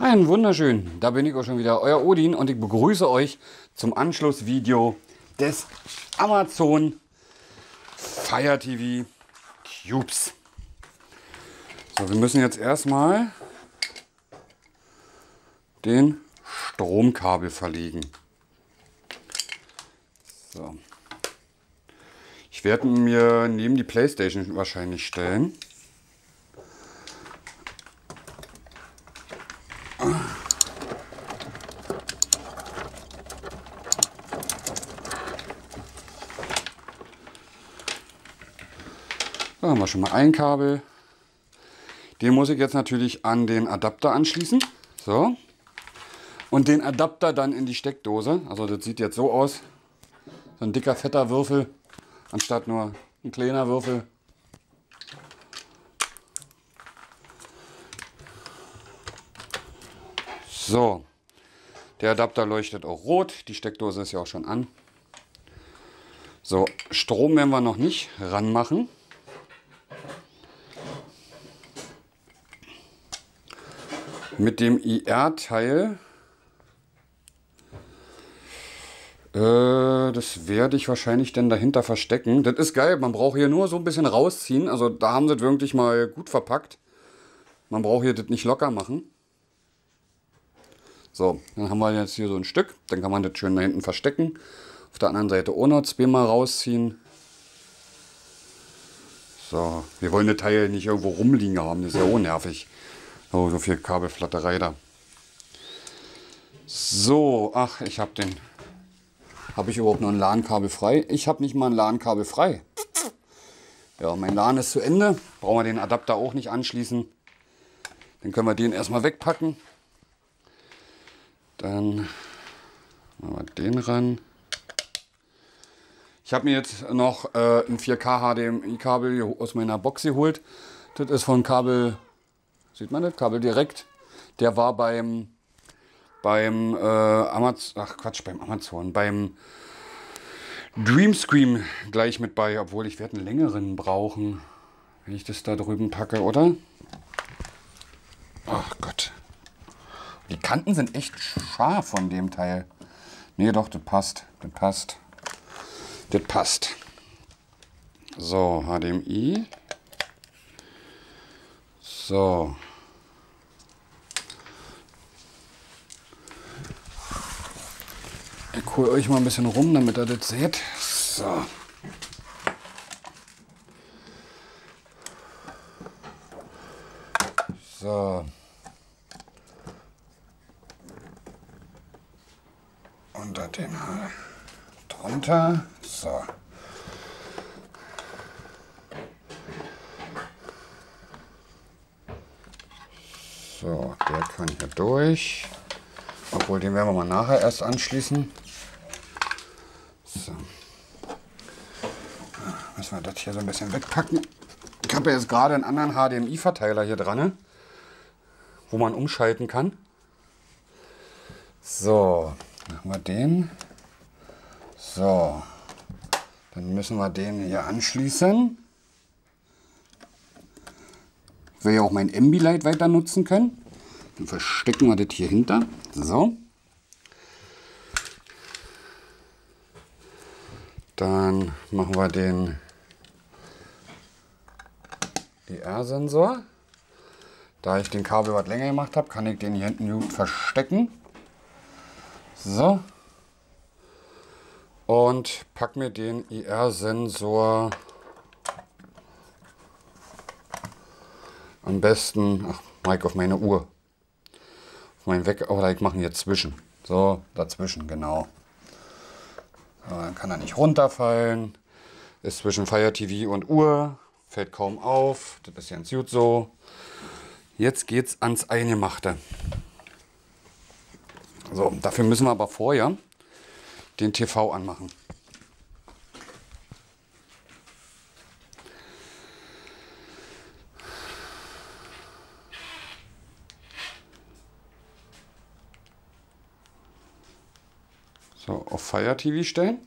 Einen wunderschönen, da bin ich auch schon wieder, euer Odin, und ich begrüße euch zum Anschlussvideo des Amazon Fire TV Cubes. So, wir müssen jetzt erstmal den Stromkabel verlegen. So. Ich werde ihn mir neben die PlayStation wahrscheinlich stellen. Da haben wir schon mal ein Kabel. Den muss ich jetzt natürlich an den Adapter anschließen. So. Und den Adapter dann in die Steckdose. Also das sieht jetzt so aus. So ein dicker, fetter Würfel. Anstatt nur ein kleiner Würfel. So. Der Adapter leuchtet auch rot. Die Steckdose ist ja auch schon an. So, Strom werden wir noch nicht ranmachen. Mit dem IR-Teil, das werde ich wahrscheinlich dann dahinter verstecken. Das ist geil, man braucht hier nur so ein bisschen rausziehen. Also da haben sie es wirklich mal gut verpackt. Man braucht hier das nicht locker machen. So, dann haben wir jetzt hier so ein Stück. Dann kann man das schön da hinten verstecken. Auf der anderen Seite auch noch zweimal rausziehen. So, wir wollen das Teil nicht irgendwo rumliegen haben, das ist ja unnervig. Oh, so viel Kabelflatterei da. So, ach, ich habe den... Habe ich überhaupt noch ein LAN-Kabel frei? Ich habe nicht mal ein LAN-Kabel frei. Ja, mein LAN ist zu Ende. Brauchen wir den Adapter auch nicht anschließen. Dann können wir den erstmal wegpacken. Dann machen wir den ran. Ich habe mir jetzt noch ein 4K HDMI-Kabel aus meiner Box geholt. Das ist von Kabel... Sieht man das? Kabel direkt. Der war beim Dreamscreen gleich mit bei, obwohl ich werde einen längeren brauchen, wenn ich das da drüben packe, oder? Ach Gott. Die Kanten sind echt scharf von dem Teil. Nee, doch, das passt. Das passt. Das passt. So, HDMI. So. Ich hole euch mal ein bisschen rum, damit ihr das seht. So. So. Unter den drunter. So. So, der kann hier durch. Obwohl, den werden wir mal nachher erst anschließen. So. Müssen wir das hier so ein bisschen wegpacken. Ich habe jetzt gerade einen anderen HDMI-Verteiler hier dran, wo man umschalten kann. So, machen wir den. So, dann müssen wir den hier anschließen. Ich will ja auch mein Ambilight weiter nutzen können. Dann verstecken wir das hier hinter. So. Dann machen wir den IR-Sensor. Da ich den Kabel was länger gemacht habe, kann ich den hier hinten gut verstecken. So. Und pack mir den IR-Sensor... Am besten, ach Mike, auf meine Uhr. Auf meinen Wecker, oder ich mache ihn jetzt zwischen. So, dazwischen, genau. So, dann kann er nicht runterfallen. Ist zwischen Fire TV und Uhr. Fällt kaum auf. Das ist ganz gut so. Jetzt geht's ans Eingemachte. So, dafür müssen wir aber vorher den TV anmachen. Auf Fire TV stellen,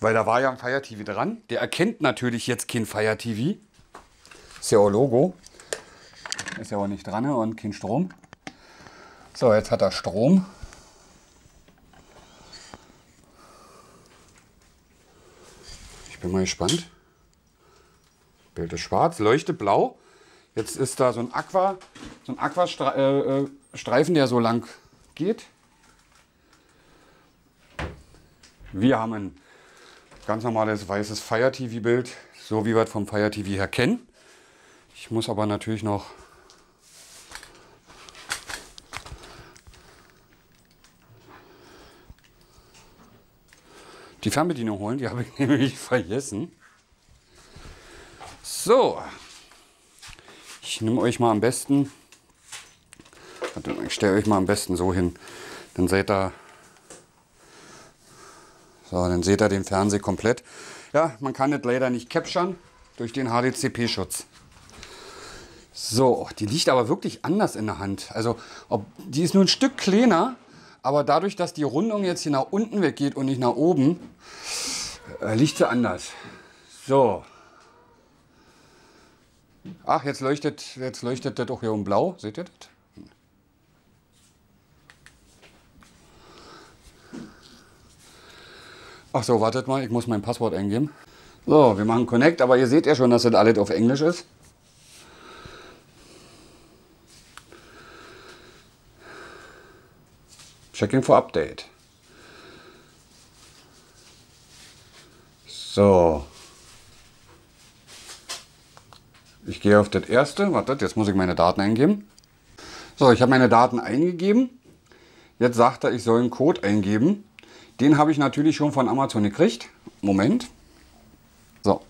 weil da war ja ein Fire TV dran. Der erkennt natürlich jetzt kein Fire TV. Ist ja auch Logo. Ist ja auch nicht dran und kein Strom. So, jetzt hat er Strom. Ich bin mal gespannt. Bild ist schwarz, Leuchte blau. Jetzt ist da so ein Aquastreifen, der so lang geht. Wir haben ein ganz normales weißes Fire TV Bild, so wie wir es vom Fire TV her kennen. Ich muss aber natürlich noch die Fernbedienung holen, die habe ich nämlich vergessen. So, ich nehme euch mal am besten, ich stelle euch mal am besten so hin, dann seht ihr, den Fernseher komplett. Ja, man kann das leider nicht capturen durch den HDCP-Schutz. So, die liegt aber wirklich anders in der Hand. Also, die ist nur ein Stück kleiner, aber dadurch, dass die Rundung jetzt hier nach unten weggeht und nicht nach oben, liegt sie anders. So. Ach, jetzt leuchtet das doch hier um blau. Seht ihr das? Ach so, wartet mal, ich muss mein Passwort eingeben. So, wir machen Connect, aber ihr seht ja schon, dass das alles auf Englisch ist. Checking for Update. So. Ich gehe auf das erste. Wartet, jetzt muss ich meine Daten eingeben. So, ich habe meine Daten eingegeben. Jetzt sagt er, ich soll einen Code eingeben. Den habe ich natürlich schon von Amazon gekriegt. Moment. So.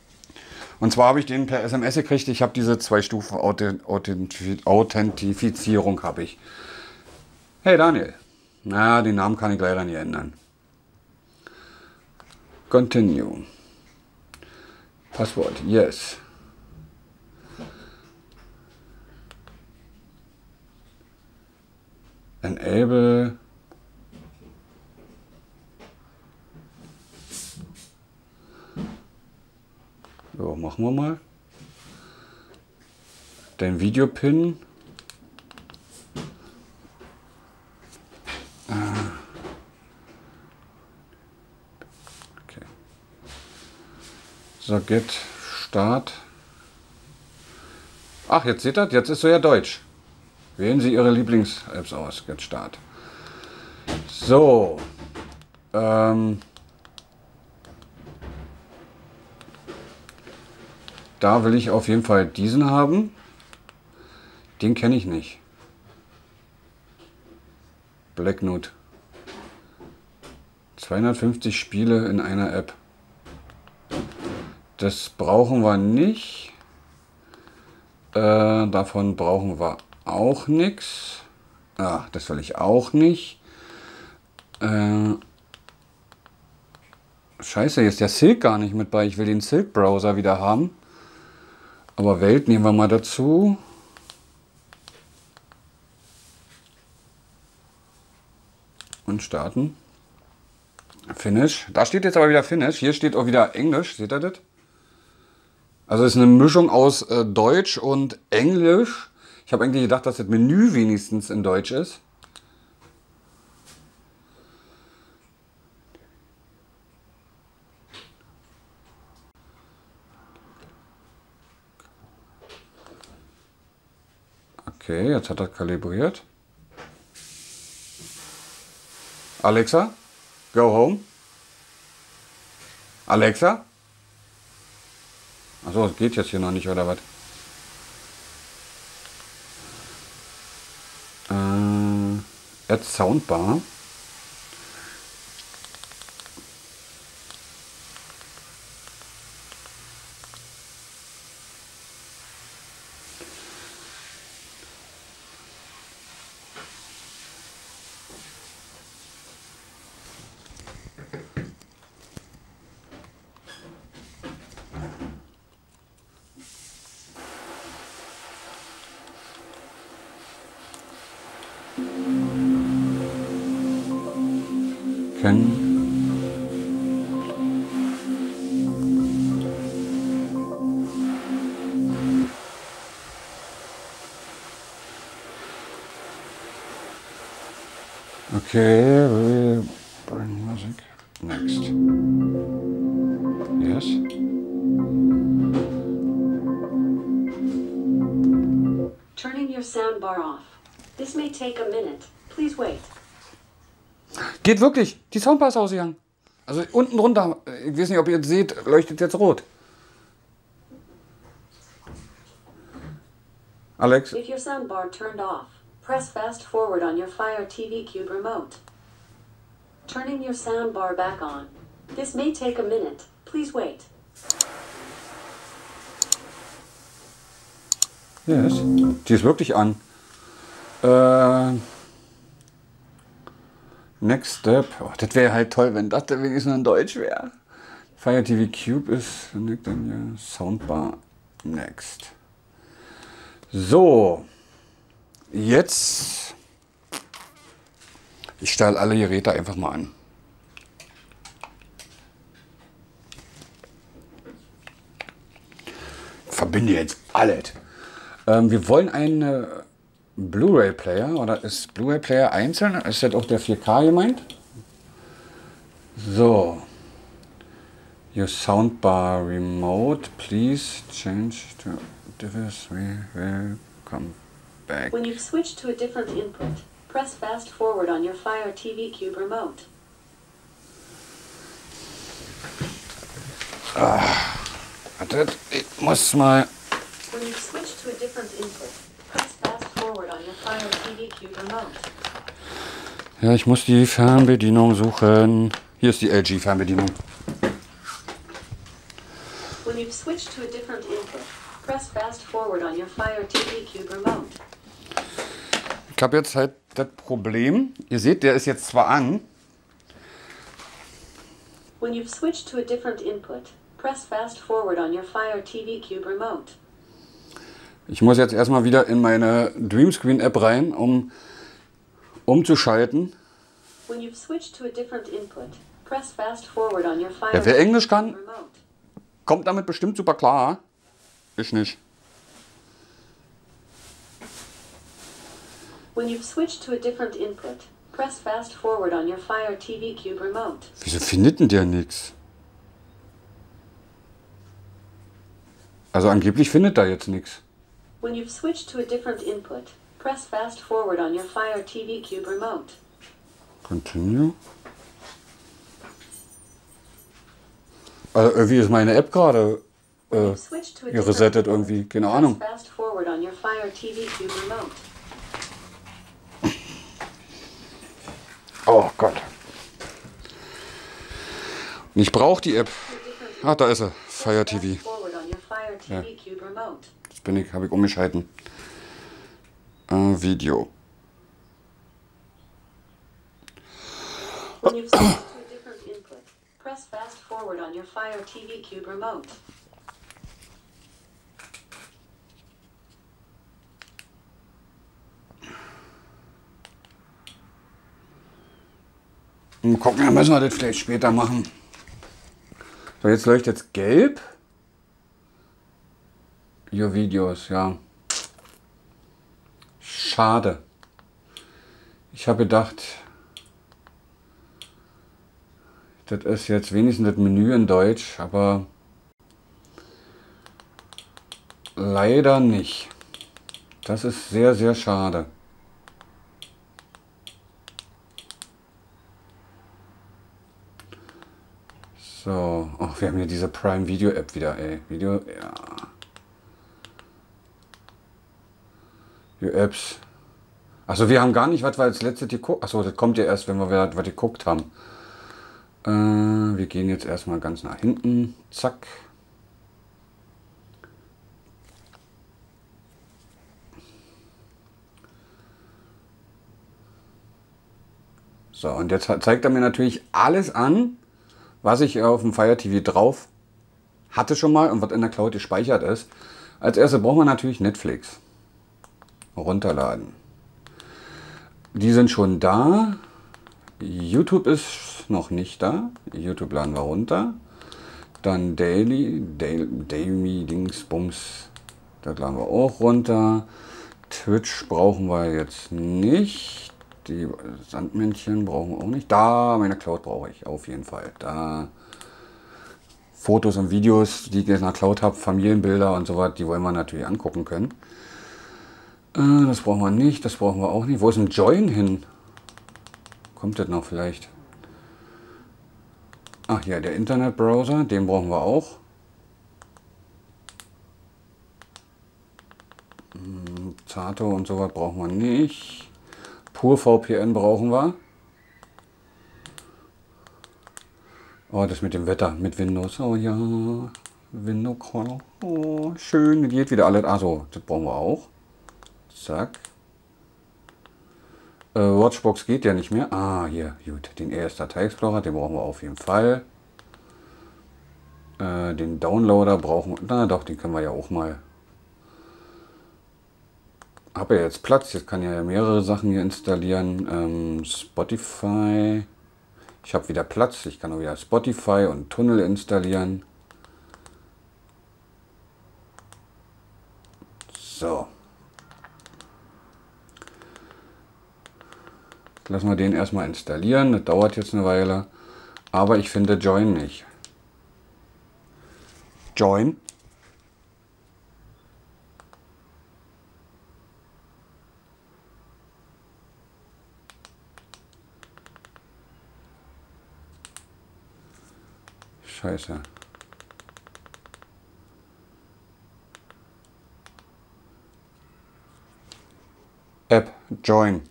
Und zwar habe ich den per SMS gekriegt. Ich habe diese 2-Stufen-Authentifizierung habe ich. Hey Daniel. Na, den Namen kann ich leider nicht ändern. Continue. Passwort. Yes. Enable. So, machen wir mal. Den Videopin. Okay. So, Get, Start. Ach, jetzt seht ihr, jetzt ist so ja Deutsch. Wählen Sie Ihre Lieblings-Apps aus. Get, Start. So. Da will ich auf jeden Fall diesen haben. Den kenne ich nicht. Blacknote. 250 Spiele in einer App. Das brauchen wir nicht. Davon brauchen wir auch nichts. Ach, das will ich auch nicht. Scheiße, jetzt ist der Silk gar nicht mit bei. Ich will den Silk-Browser wieder haben. Aber Welt nehmen wir mal dazu. Und starten. Finish. Da steht jetzt aber wieder Finish. Hier steht auch wieder Englisch. Seht ihr das? Also es ist eine Mischung aus Deutsch und Englisch. Ich habe eigentlich gedacht, dass das Menü wenigstens in Deutsch ist. Okay, jetzt hat er kalibriert. Alexa, go home. Alexa? Achso, es geht jetzt hier noch nicht, oder was? Add Soundbar. Okay, we bring music next. Yes. Turning your soundbar off. This may take a minute. Please wait. Geht wirklich. Die Soundbar ist ausgegangen. Also unten runter, ich weiß nicht, ob ihr jetzt seht, leuchtet jetzt rot. Alex. If your soundbar turned off, press fast forward on your Fire TV Cube remote. Turning your soundbar back on. This may take a minute. Please wait. Yes, die ist wirklich an. Next Step. Oh, das wäre halt toll, wenn das wenigstens in Deutsch wäre. Fire TV Cube ist dann Soundbar Next. So, jetzt, ich stelle alle Geräte einfach mal an. Ich verbinde jetzt alles. Wir wollen einen Blu-ray Player, oder ist Blu-ray Player einzeln? Ist das auch der 4K gemeint? So, your soundbar remote, please change to... We will come back. When you've switched to a different input, press fast forward on your Fire TV Cube remote. Wartet, ich muss mal. When you've switched to a different input, press fast forward on your Fire TV Cube remote. Ja, ich muss die Fernbedienung suchen. Hier ist die LG-Fernbedienung. When you've switched to a different input. Press fast forward on your Fire TV Cube remote. Ich habe jetzt halt das Problem, ihr seht, der ist jetzt zwar an. When you've switched to a different input, press fast forward on your Fire TV Cube remote. Ich muss jetzt erstmal wieder in meine Dreamscreen App rein, um umzuschalten. When you've switched to a different input, press fast forward on your Fire TV Cube remote. Ja, wer Englisch kann, kommt damit bestimmt super klar. Ich nicht. When you've switched to a different input, press fast forward on your Fire TV Cube remote. Wieso findet denn der nichts? Also angeblich findet da jetzt nichts. When you've switched to a different input, press fast forward on your Fire TV Cube remote. Continue. Also irgendwie ist meine App gerade ihr resettet irgendwie, keine Ahnung. Oh Gott. Und ich brauche die App. Ach, da ist sie. Fire TV. Ja. Jetzt bin ich, habe ich umgeschalten. Video. Press fast forward on your Fire TV Cube remote. Gucken, dann müssen wir das vielleicht später machen. So, jetzt leuchtet jetzt gelb. Your Videos, ja. Schade. Ich habe gedacht, das ist jetzt wenigstens das Menü in Deutsch, aber leider nicht. Das ist sehr, sehr schade. So, ach, wir haben hier diese Prime Video App wieder, ey. Video, ja. Your Apps. Achso, wir haben gar nicht, was wir als letztes geguckt haben. Achso, das kommt ja erst, wenn wir was geguckt haben. Wir gehen jetzt erstmal ganz nach hinten. Zack. So, und jetzt zeigt er mir natürlich alles an, was ich auf dem Fire TV drauf hatte schon mal und was in der Cloud gespeichert ist. Als erstes brauchen wir natürlich Netflix. Runterladen. Die sind schon da. YouTube ist noch nicht da. YouTube laden wir runter. Dann Daily Dingsbums. Das laden wir auch runter. Twitch brauchen wir jetzt nicht. Die Sandmännchen brauchen wir auch nicht. Da, meine Cloud brauche ich auf jeden Fall. Da Fotos und Videos, die ich jetzt in der Cloud habe, Familienbilder und so was, die wollen wir natürlich angucken können. Das brauchen wir nicht, das brauchen wir auch nicht. Wo ist ein Joyn hin? Kommt das noch vielleicht? Ach ja, der Internetbrowser, den brauchen wir auch. Zato und sowas brauchen wir nicht. PureVPN brauchen wir. Oh, das mit dem Wetter, mit Windows. Oh ja, Windows-Call. Oh, schön, geht wieder alles. Achso, das brauchen wir auch. Zack. Watchbox geht ja nicht mehr. Ah, hier, gut. Den ES Datei Explorer, den brauchen wir auf jeden Fall. Den Downloader brauchen wir. Na doch, den können wir ja auch mal. Habe ja jetzt Platz, jetzt kann ich ja mehrere Sachen hier installieren. Spotify. Ich habe wieder Platz, ich kann auch wieder Spotify und Tunnel installieren. So. Lassen wir den erstmal installieren, das dauert jetzt eine Weile. Aber ich finde Joyn nicht. Joyn? Scheiße. App, Joyn.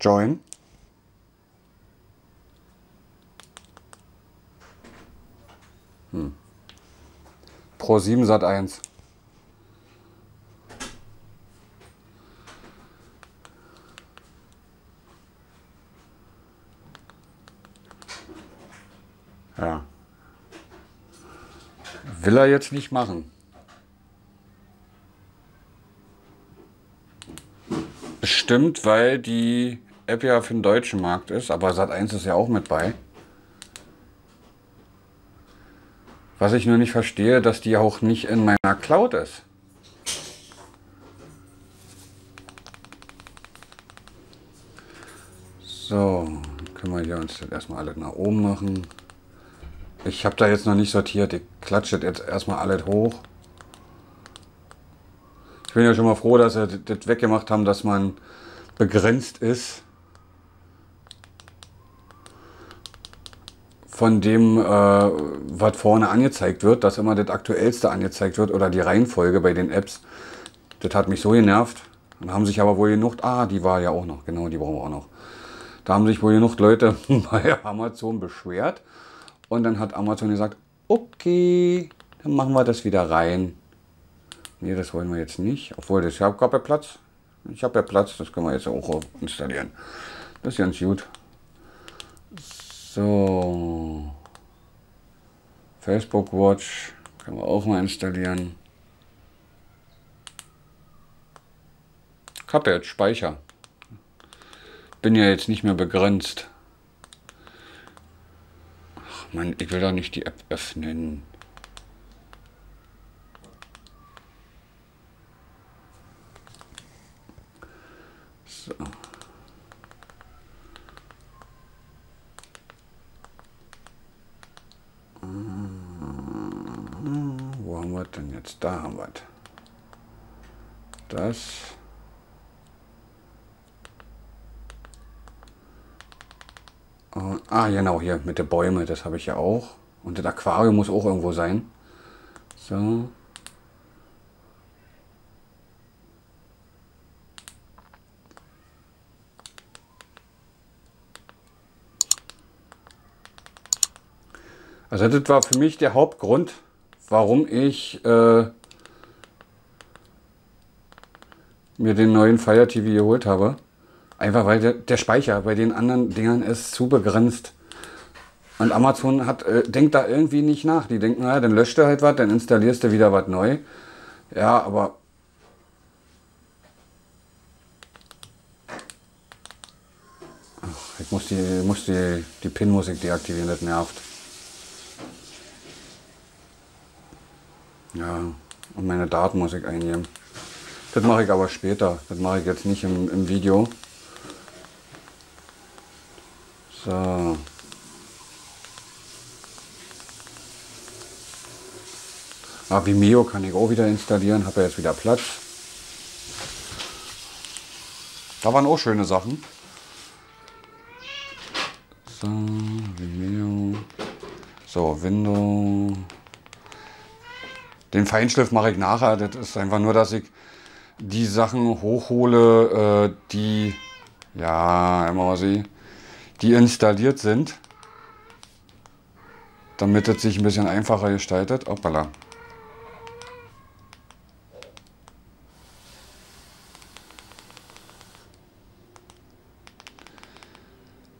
Joyn. ProSieben Sat.1. Ja. Will er jetzt nicht machen. Bestimmt, weil die App ja für den deutschen Markt ist, aber Sat.1 ist ja auch mit bei. Was ich nur nicht verstehe, dass die auch nicht in meiner Cloud ist. So, dann können wir hier uns das erstmal alles nach oben machen. Ich habe da jetzt noch nicht sortiert, ich klatsche das jetzt erstmal alles hoch. Ich bin ja schon mal froh, dass sie das weggemacht haben, dass man begrenzt ist von dem, was vorne angezeigt wird, dass immer das Aktuellste angezeigt wird oder die Reihenfolge bei den Apps. Das hat mich so genervt. Dann haben sich aber wohl genug, die war ja auch noch, genau, die brauchen wir auch noch. Da haben sich wohl genug Leute bei Amazon beschwert und dann hat Amazon gesagt, okay, dann machen wir das wieder rein. Nee, das wollen wir jetzt nicht, obwohl das, ich habe ja Platz. Ich habe ja Platz, das können wir jetzt auch installieren. Das ist ganz gut. So. Facebook Watch können wir auch mal installieren. Ich habe ja jetzt Speicher. Bin ja jetzt nicht mehr begrenzt. Ach Mann, ich will doch nicht die App öffnen. So. Wo haben wir denn jetzt? Da haben wir es. Das. Und, genau, hier mit den Bäumen, das habe ich ja auch. Und das Aquarium muss auch irgendwo sein. So. Also das war für mich der Hauptgrund, warum ich mir den neuen Fire TV geholt habe. Einfach weil der Speicher bei den anderen Dingern ist zu begrenzt. Und Amazon hat, denkt da irgendwie nicht nach. Die denken, naja, dann löscht du halt was, dann installierst du wieder was neu. Ja, aber... Ach, ich muss die PIN muss ich deaktivieren, das nervt. Ja, und meine Daten muss ich eingeben. Das mache ich aber später. Das mache ich jetzt nicht im Video. So. Ah, Vimeo kann ich auch wieder installieren. Habe ja jetzt wieder Platz. Da waren auch schöne Sachen. So, Vimeo. So, Windows. Den Feinschliff mache ich nachher. Das ist einfach nur, dass ich die Sachen hochhole, die, ja, einmal sie, die installiert sind, damit es sich ein bisschen einfacher gestaltet. Hoppala.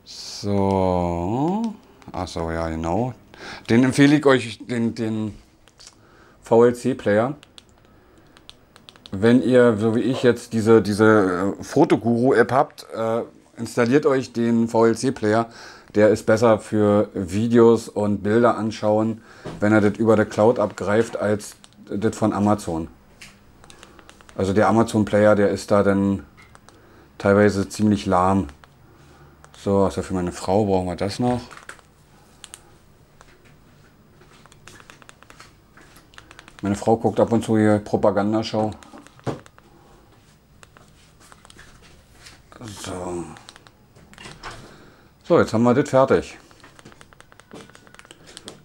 So, achso, ja, genau. Den empfehle ich euch, den VLC Player. Wenn ihr, so wie ich jetzt, diese Fotoguru-App habt, installiert euch den VLC Player. Der ist besser für Videos und Bilder anschauen, wenn er das über die Cloud abgreift, als das von Amazon. Also der Amazon Player, der ist da dann teilweise ziemlich lahm. So, also für meine Frau brauchen wir das noch. Meine Frau guckt ab und zu hier Propagandashow. So. So, jetzt haben wir das fertig.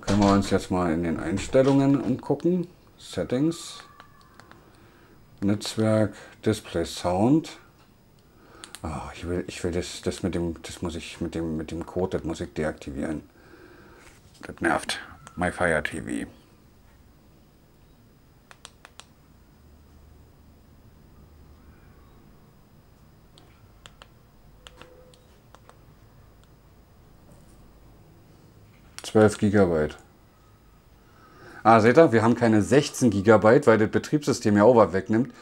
Können wir uns jetzt mal in den Einstellungen umgucken. Settings. Netzwerk, Display, Sound. Oh, ich will das mit dem, das muss ich mit dem Code, das muss ich deaktivieren. Das nervt. My Fire TV. GB. Ah, seht ihr, wir haben keine 16 GB, weil das Betriebssystem ja auch was wegnimmt.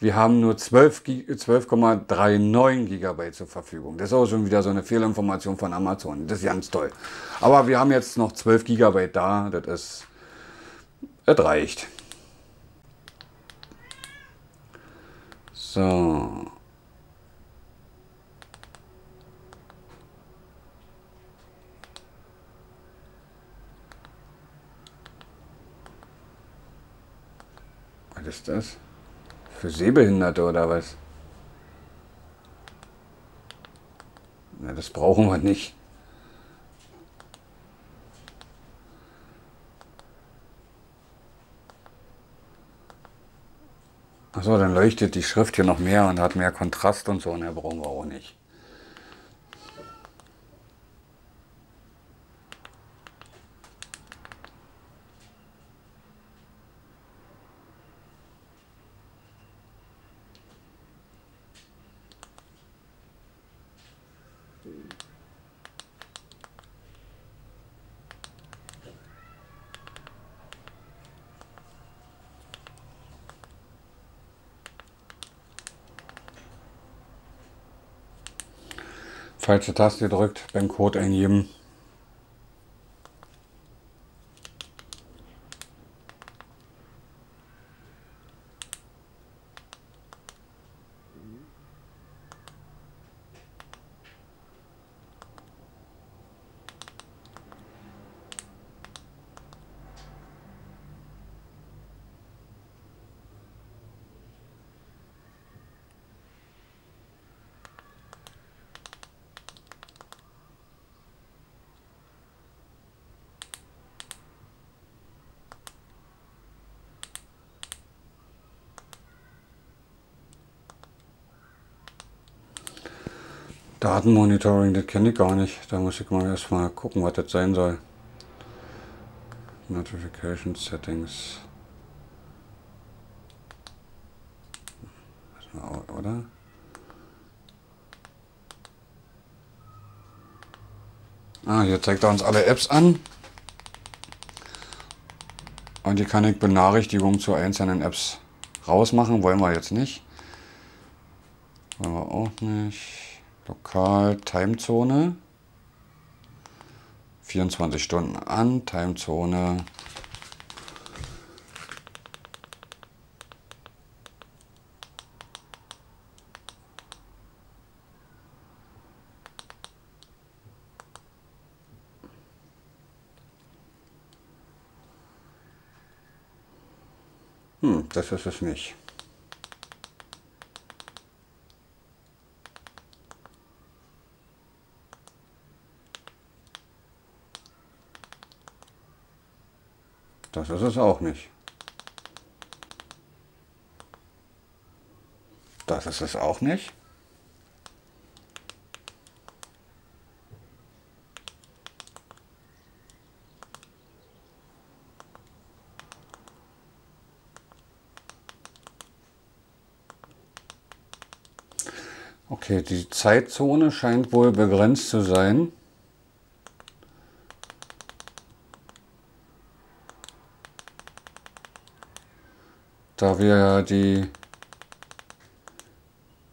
Wir haben nur 12,39 GB zur Verfügung. Das ist auch schon wieder so eine Fehlinformation von Amazon. Das ist ganz toll. Aber wir haben jetzt noch 12 GB da. Das ist... Das reicht. So. Was ist das? Für Sehbehinderte oder was? Na, das brauchen wir nicht. Achso, dann leuchtet die Schrift hier noch mehr und hat mehr Kontrast und so. Und da brauchen wir auch nicht. Falsche Taste drückt, beim Code eingeben. Datenmonitoring, das kenne ich gar nicht. Da muss ich mal erstmal gucken, was das sein soll. Notification Settings. Oder? Ah, hier zeigt er uns alle Apps an. Und hier kann ich Benachrichtigungen zu einzelnen Apps rausmachen. Wollen wir jetzt nicht. Wollen wir auch nicht. Lokal, Timezone, 24 Stunden an, Timezone, Das ist es nicht. Das ist es auch nicht. Das ist es auch nicht. Okay, die Zeitzone scheint wohl begrenzt zu sein. Da wir ja die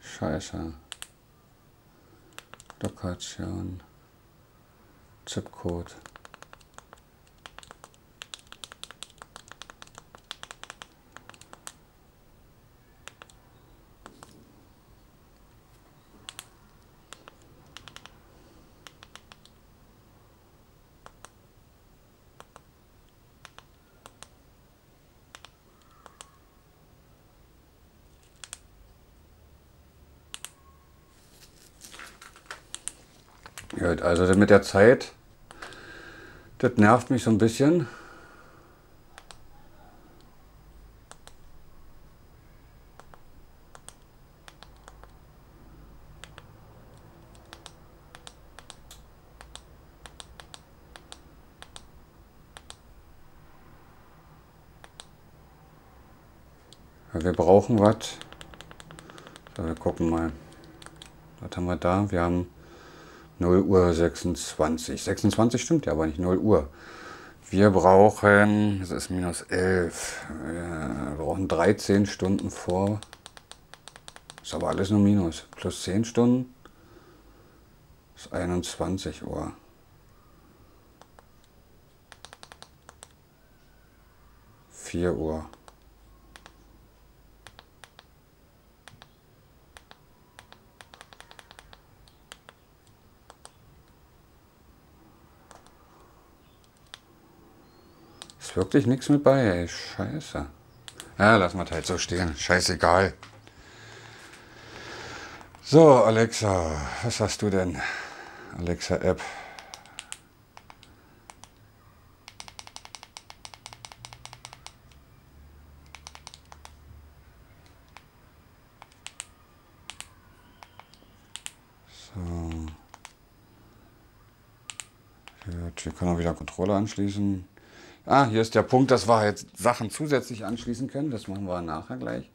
Scheiße Lokation Zipcode. Also mit der Zeit, das nervt mich so ein bisschen. Ja, wir brauchen was. So, wir gucken mal. Was haben wir da? Wir haben 0 Uhr 26. 26 stimmt ja, aber nicht 0 Uhr. Wir brauchen, es ist minus 11, wir brauchen 13 Stunden vor. Ist aber alles nur minus. Plus 10 Stunden ist 21 Uhr. Vier Uhr. Wirklich nichts mit bei, ey. Scheiße. Ja, lass mal halt so stehen. Scheißegal. So, Alexa, was hast du denn? Alexa App. So. Gut, wir können auch wieder Controller anschließen. Ah, hier ist der Punkt, dass wir jetzt Sachen zusätzlich anschließen können. Das machen wir nachher gleich.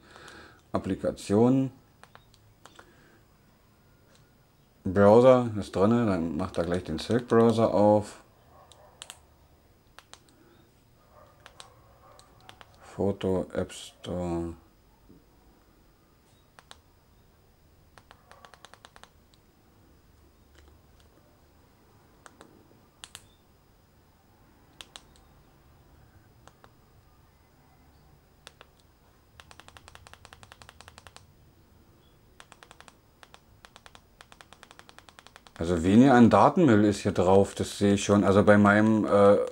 Applikationen. Browser ist drin. Dann macht er gleich den Silk-Browser auf. Foto, App Store. Also weniger an Datenmüll ist hier drauf, das sehe ich schon. Also bei meinem,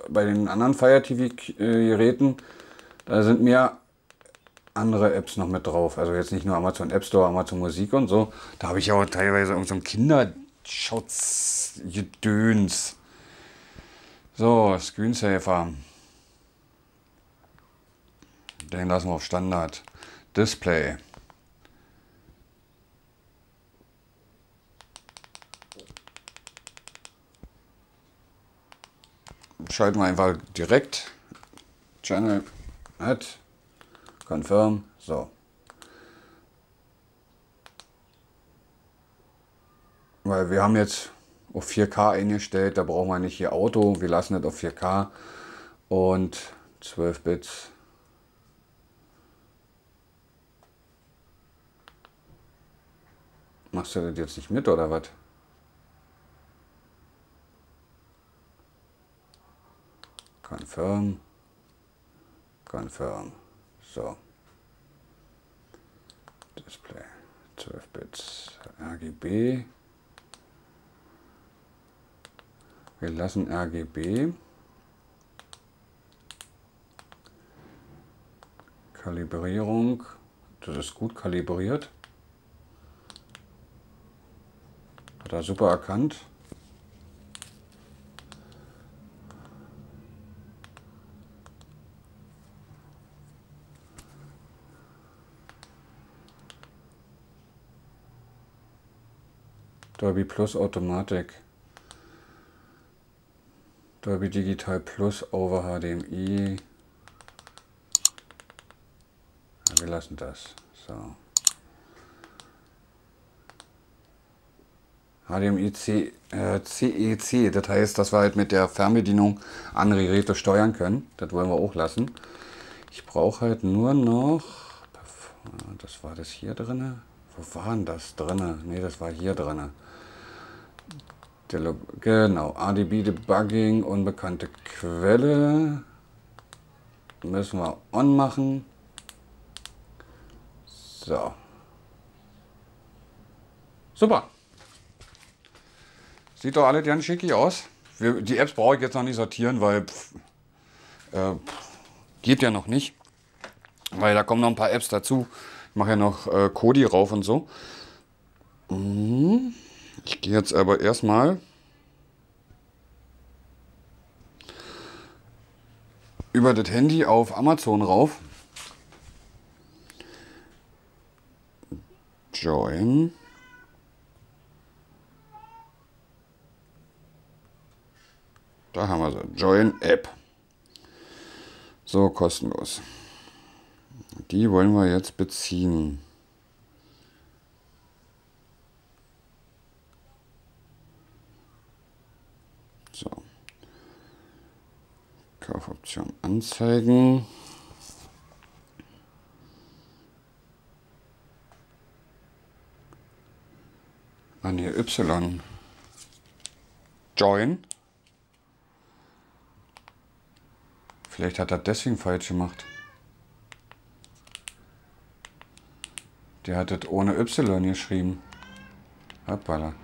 bei den anderen Fire TV Geräten, da sind mehr andere Apps noch mit drauf. Also jetzt nicht nur Amazon App Store, Amazon Musik und so. Da habe ich ja auch teilweise irgend so ein Kinderschutz-Gedöns. So, Screensaver. Den lassen wir auf Standard. Display. Schalten wir einfach direkt. Channel hat. Confirm. So. Weil wir haben jetzt auf 4K eingestellt. Da brauchen wir nicht hier Auto. Wir lassen das auf 4K. Und 12 Bits. Machst du das jetzt nicht mit oder was? Confirm, confirm, so, Display, 12 Bits, RGB, wir lassen RGB, Kalibrierung. Das ist gut kalibriert. Hat er super erkannt. Dolby Plus Automatik. Dolby Digital Plus over HDMI. Ja, wir lassen das. So. HDMI-C, CEC, das heißt, dass wir halt mit der Fernbedienung andere Geräte steuern können. Das wollen wir auch lassen. Ich brauche halt nur noch, das war das hier drin. Wo war denn das drin? Ne, das war hier drin. Genau, ADB Debugging, unbekannte Quelle. Müssen wir on machen. So. Super. Sieht doch alles ganz schickig aus. Die Apps brauche ich jetzt noch nicht sortieren, weil geht ja noch nicht. Weil da kommen noch ein paar Apps dazu. Ich mache ja noch Kodi rauf und so. Ich gehe jetzt aber erstmal über das Handy auf Amazon rauf. Joyn. Da haben wir sie. Joyn App. So, kostenlos. Die wollen wir jetzt beziehen. So. Kaufoption anzeigen. Mann, hier Y. Joyn. Vielleicht hat er deswegen falsch gemacht. Der hat das ohne Y geschrieben. Hoppala.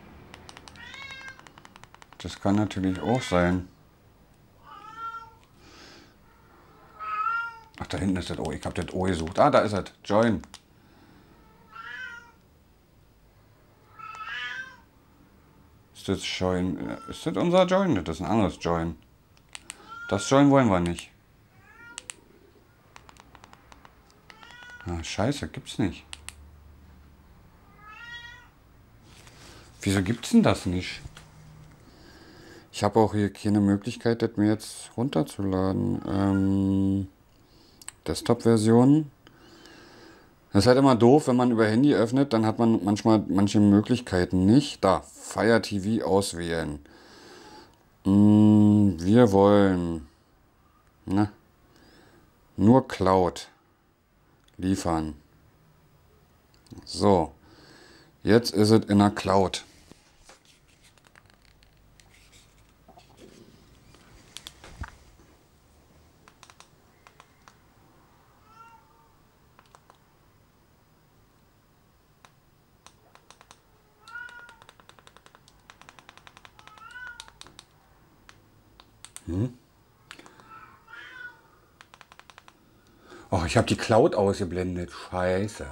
Das kann natürlich auch sein. Ach, da hinten ist das O. Ich habe das O gesucht. Ah, da ist es. Joyn. Ist das Joyn? Ist das unser Joyn? Das ist ein anderes Joyn. Das Joyn wollen wir nicht. Ah, scheiße, gibt's nicht. Wieso gibt es denn das nicht? Ich habe auch hier keine Möglichkeit, das mir jetzt runterzuladen. Desktop-Version. Das ist halt immer doof, wenn man über Handy öffnet, dann hat man manchmal manche Möglichkeiten nicht. Da, Fire TV auswählen. Wir wollen nur Cloud liefern. So, jetzt ist es in der Cloud. Oh, ich habe die Cloud ausgeblendet. Scheiße.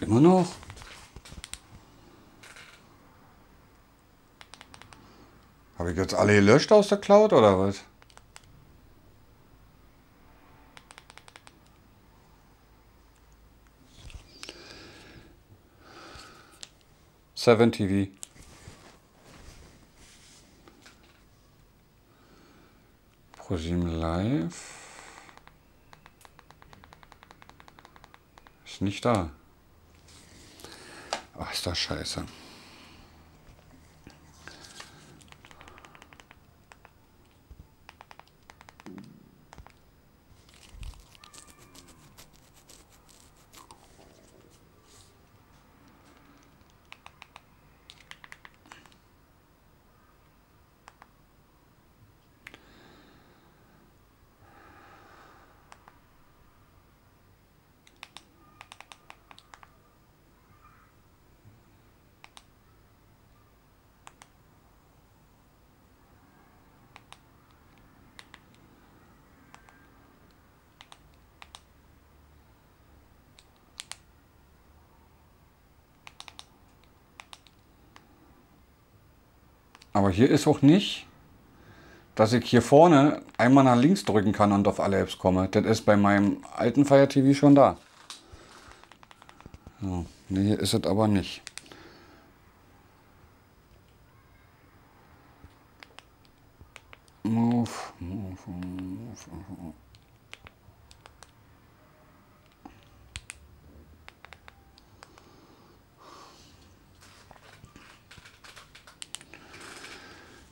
Immer noch? Habe ich jetzt alle gelöscht aus der Cloud oder was? Seven TV. ProSieben Live. Ist nicht da. Ach, ist das scheiße. Aber hier ist auch nicht, dass ich hier vorne einmal nach links drücken kann und auf alle Apps komme. Das ist bei meinem alten Fire TV schon da. So, ne, hier ist es aber nicht. Move, move, move, move.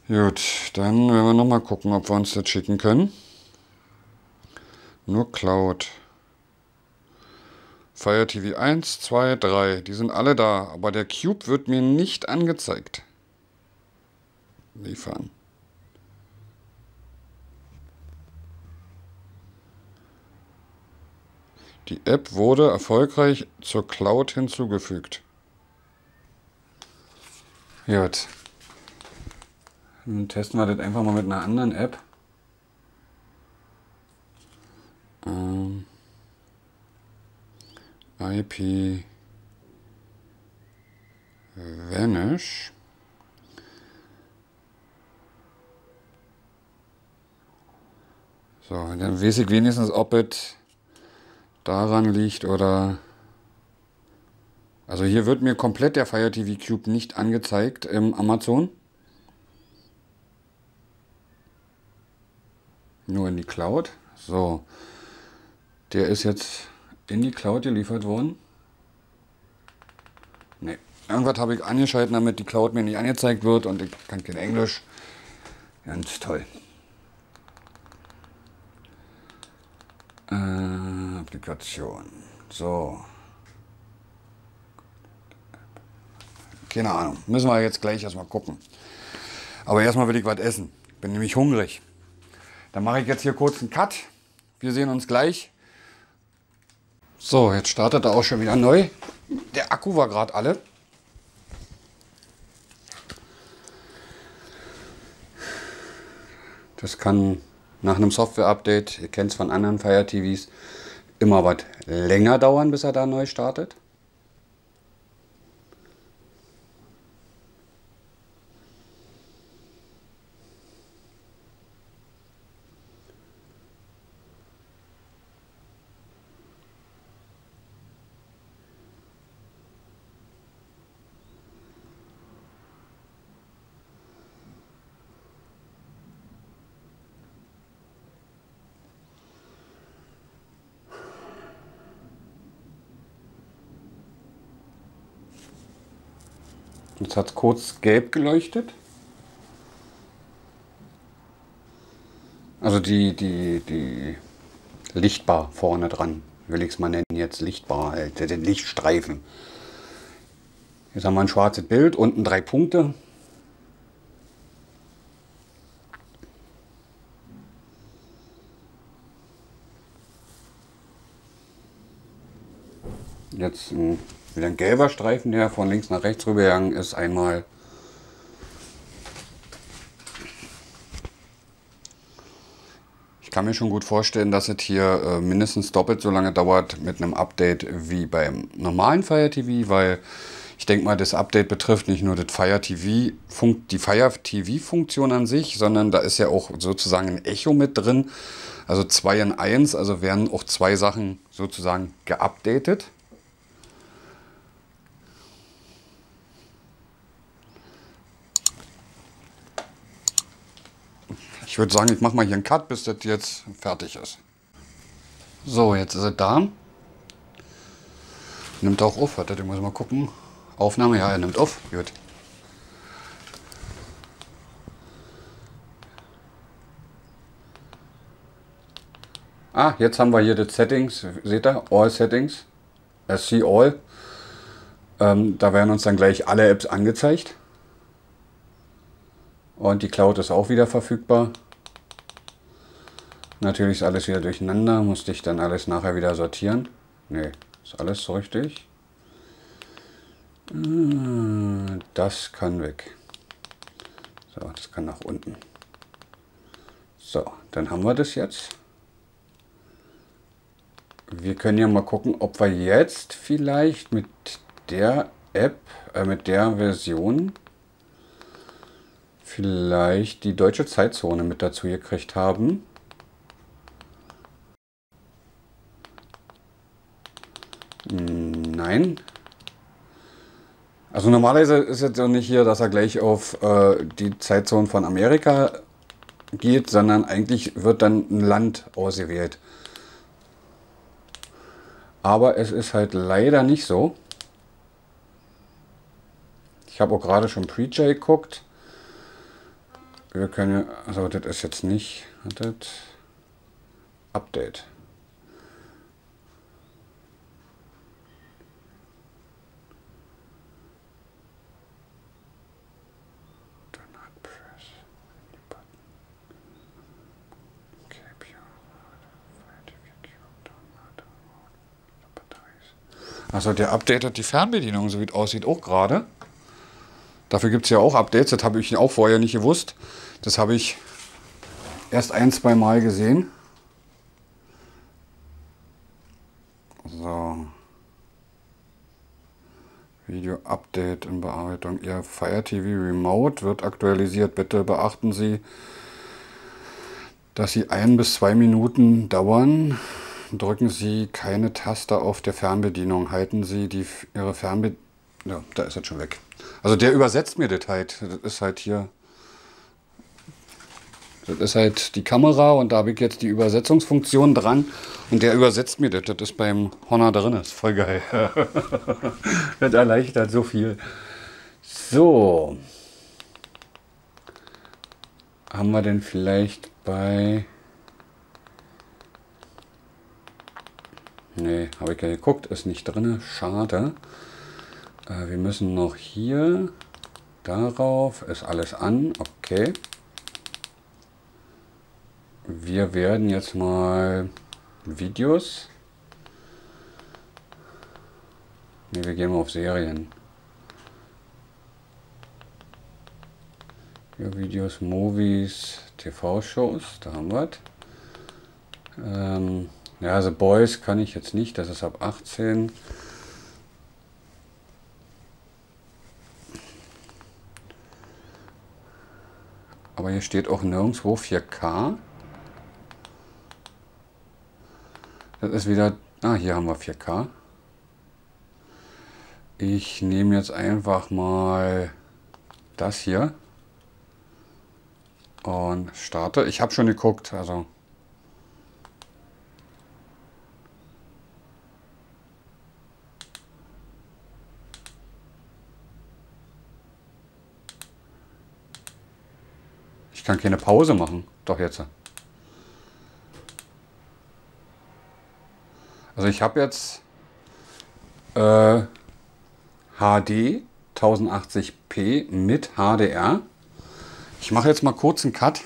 Gut, dann werden wir nochmal gucken, ob wir uns das schicken können. Nur Cloud. Fire TV 1, 2, 3, die sind alle da, aber der Cube wird mir nicht angezeigt. Liefern. Die App wurde erfolgreich zur Cloud hinzugefügt. Gut. Dann testen wir das einfach mal mit einer anderen App. IPVanish. So, dann weiß ich wenigstens, ob es daran liegt oder... Also hier wird mir komplett der Fire TV Cube nicht angezeigt im Amazon. Nur in die Cloud. So, der ist jetzt in die Cloud geliefert worden. Ne, irgendwas habe ich angeschalten, damit die Cloud mir nicht angezeigt wird und ich kann kein Englisch. Ganz toll. Applikation. So. Keine Ahnung. Müssen wir jetzt gleich erstmal gucken. Aber erstmal will ich was essen. Bin nämlich hungrig. Dann mache ich jetzt hier kurz einen Cut. Wir sehen uns gleich. So, jetzt startet er auch schon wieder neu. Der Akku war gerade alle. Das kann nach einem Software-Update, ihr kennt es von anderen Fire TVs, immer was länger dauern, bis er da neu startet. Jetzt hat es kurz gelb geleuchtet. Also die Lichtbar vorne dran, will ich es mal nennen jetzt, Lichtbar, den Lichtstreifen. Jetzt haben wir ein schwarzes Bild, unten 3 Punkte. Jetzt wieder ein gelber Streifen, der von links nach rechts rübergegangen ist, einmal. Ich kann mir schon gut vorstellen, dass es hier mindestens doppelt so lange dauert mit einem Update wie beim normalen Fire TV, weil ich denke mal, das Update betrifft nicht nur das Fire TV, die Fire TV Funktion an sich, sondern da ist ja auch sozusagen ein Echo mit drin, also 2 in 1, also werden auch 2 Sachen sozusagen geupdatet. Ich würde sagen, ich mache mal hier einen Cut, bis das jetzt fertig ist. So, jetzt ist er da. Nimmt auch auf, warte, ich muss mal gucken. Aufnahme, ja, er nimmt auf, gut. Ah, jetzt haben wir hier das Settings, seht ihr, All Settings, See All. Da werden uns dann gleich alle Apps angezeigt. Und die Cloud ist auch wieder verfügbar. Natürlich ist alles wieder durcheinander. Musste ich dann alles nachher wieder sortieren. Nee, ist alles so richtig. Das kann weg. So, das kann nach unten. So, dann haben wir das jetzt. Wir können ja mal gucken, ob wir jetzt vielleicht mit der App, mit der Version vielleicht die deutsche Zeitzone mit dazu gekriegt haben. Nein. Also normalerweise ist jetzt auch nicht hier, dass er gleich auf die Zeitzone von Amerika geht, sondern eigentlich wird dann ein Land ausgewählt. Aber es ist halt leider nicht so. Ich habe auch gerade schon Preacher geguckt. Wir können, also das ist jetzt nicht, wartet, Update. Also der updatet die Fernbedienung, so wie es aussieht, auch gerade. Dafür gibt es ja auch Updates, das habe ich auch vorher nicht gewusst. Das habe ich erst ein, zwei Mal gesehen. So. Video-Update in Bearbeitung. Ihr Fire TV Remote wird aktualisiert. Bitte beachten Sie, dass sie 1 bis 2 Minuten dauern. Drücken Sie keine Taste auf der Fernbedienung. Halten Sie Ihre Fernbedienung. Ja, da ist jetzt schon weg. Also der übersetzt mir das halt. Das ist halt hier. Das ist halt die Kamera und da habe ich jetzt die Übersetzungsfunktion dran. Und der übersetzt mir das. Das ist beim Honor drin. Das ist voll geil. Das erleichtert so viel. So. Haben wir denn vielleicht bei... Nee, habe ich ja geguckt, ist nicht drin, schade. Wir müssen noch hier, darauf, ist alles an, okay. Wir werden jetzt mal Videos. Nee, wir gehen mal auf Serien. Hier Videos, Movies, TV-Shows, da haben wir es. Ja, also Boys kann ich jetzt nicht, das ist ab 18. Aber hier steht auch nirgendwo 4K. Das ist wieder... Ah, hier haben wir 4K. Ich nehme jetzt einfach mal das hier und starte. Ich habe schon geguckt, also... Ich kann keine Pause machen. Doch jetzt. Also ich habe jetzt HD 1080p mit HDR. Ich mache jetzt mal kurz einen Cut.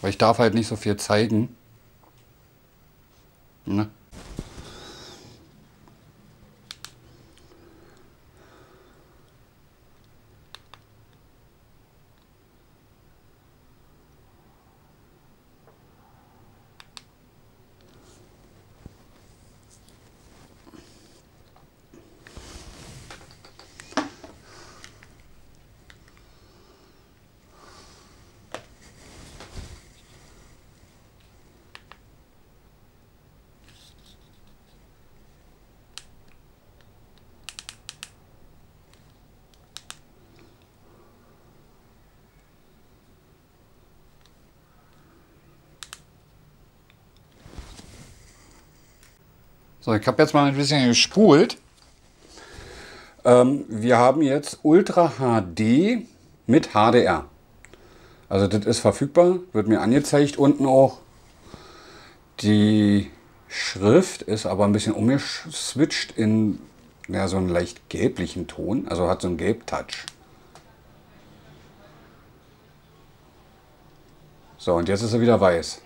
Weil ich darf halt nicht so viel zeigen. Ne? So, ich habe jetzt mal ein bisschen gespult. Wir haben jetzt Ultra HD mit HDR. Also das ist verfügbar, wird mir angezeigt. Unten auch die Schrift ist aber ein bisschen umgeswitcht in ja, so einen leicht gelblichen Ton. Also hat so einen Gelb-Touch. So, und jetzt ist er wieder weiß.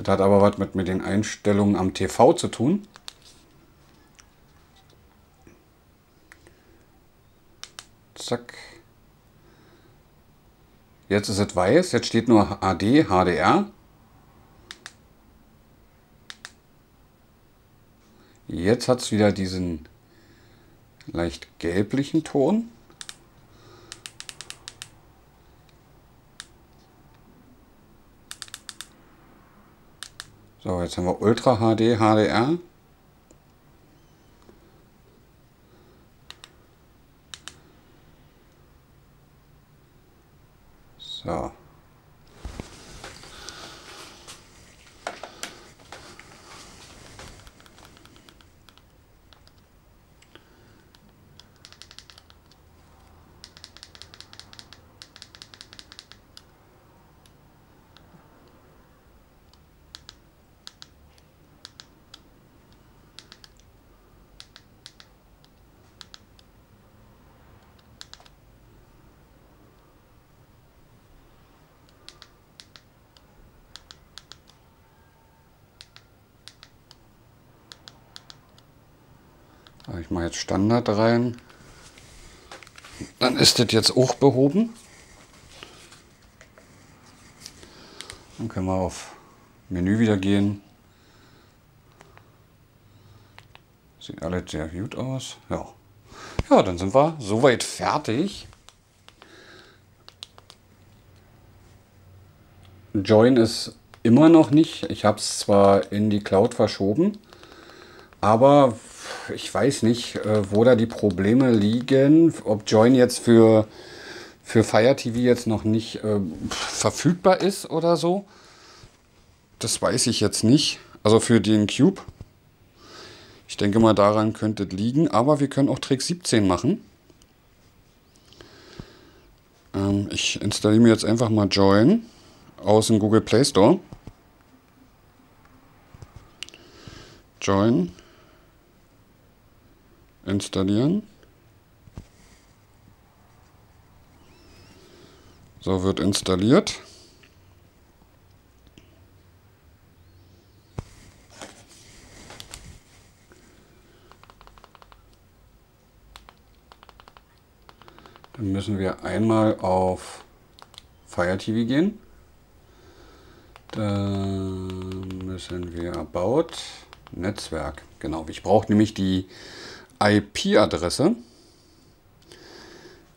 Das hat aber was mit den Einstellungen am TV zu tun. Zack. Jetzt ist es weiß, jetzt steht nur HD, HDR. jetzt hat es wieder diesen leicht gelblichen Ton. So, jetzt haben wir Ultra HD, HDR. So. Ich mache jetzt Standard rein. Dann ist das jetzt auch behoben. Dann können wir auf Menü wieder gehen. Sieht alles sehr gut aus. Ja, ja, dann sind wir soweit fertig. Joyn ist immer noch nicht. Ich habe es zwar in die Cloud verschoben, aber ich weiß nicht, wo da die Probleme liegen, ob Joyn jetzt für Fire TV jetzt noch nicht verfügbar ist oder so. Das weiß ich jetzt nicht. Also für den Cube. Ich denke mal, daran könnte es liegen. Aber wir können auch Trick 17 machen. Ich installiere mir jetzt einfach mal Joyn aus dem Google Play Store. Joyn. Installieren. So, wird installiert. Dann müssen wir einmal auf Fire TV gehen. Dann müssen wir About, Netzwerk. Genau, ich brauche nämlich die IP-Adresse.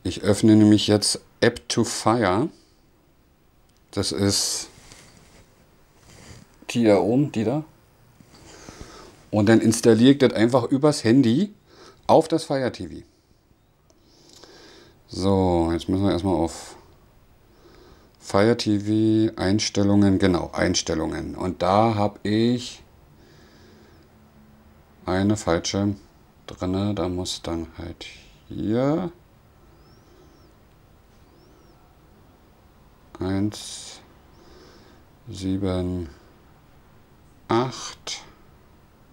Ich öffne nämlich jetzt App2Fire. Das ist die da oben, die da. Und dann installiere ich das einfach übers Handy auf das Fire TV. So, jetzt müssen wir erstmal auf Fire TV, Einstellungen, genau, Einstellungen. Und da habe ich eine falsche drin, da muss dann halt hier 178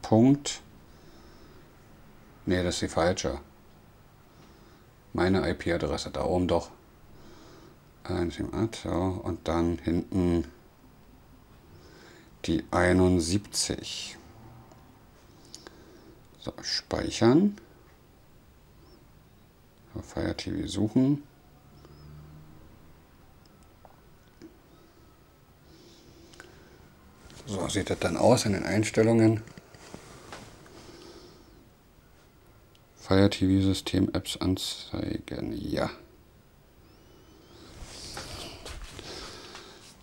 Punkt. Ne, das ist die falsche. Meine IP-Adresse da oben doch. 178, ja, und dann hinten die 71. So, speichern. Auf Fire TV suchen. So sieht das dann aus in den Einstellungen. Fire TV System Apps anzeigen. Ja.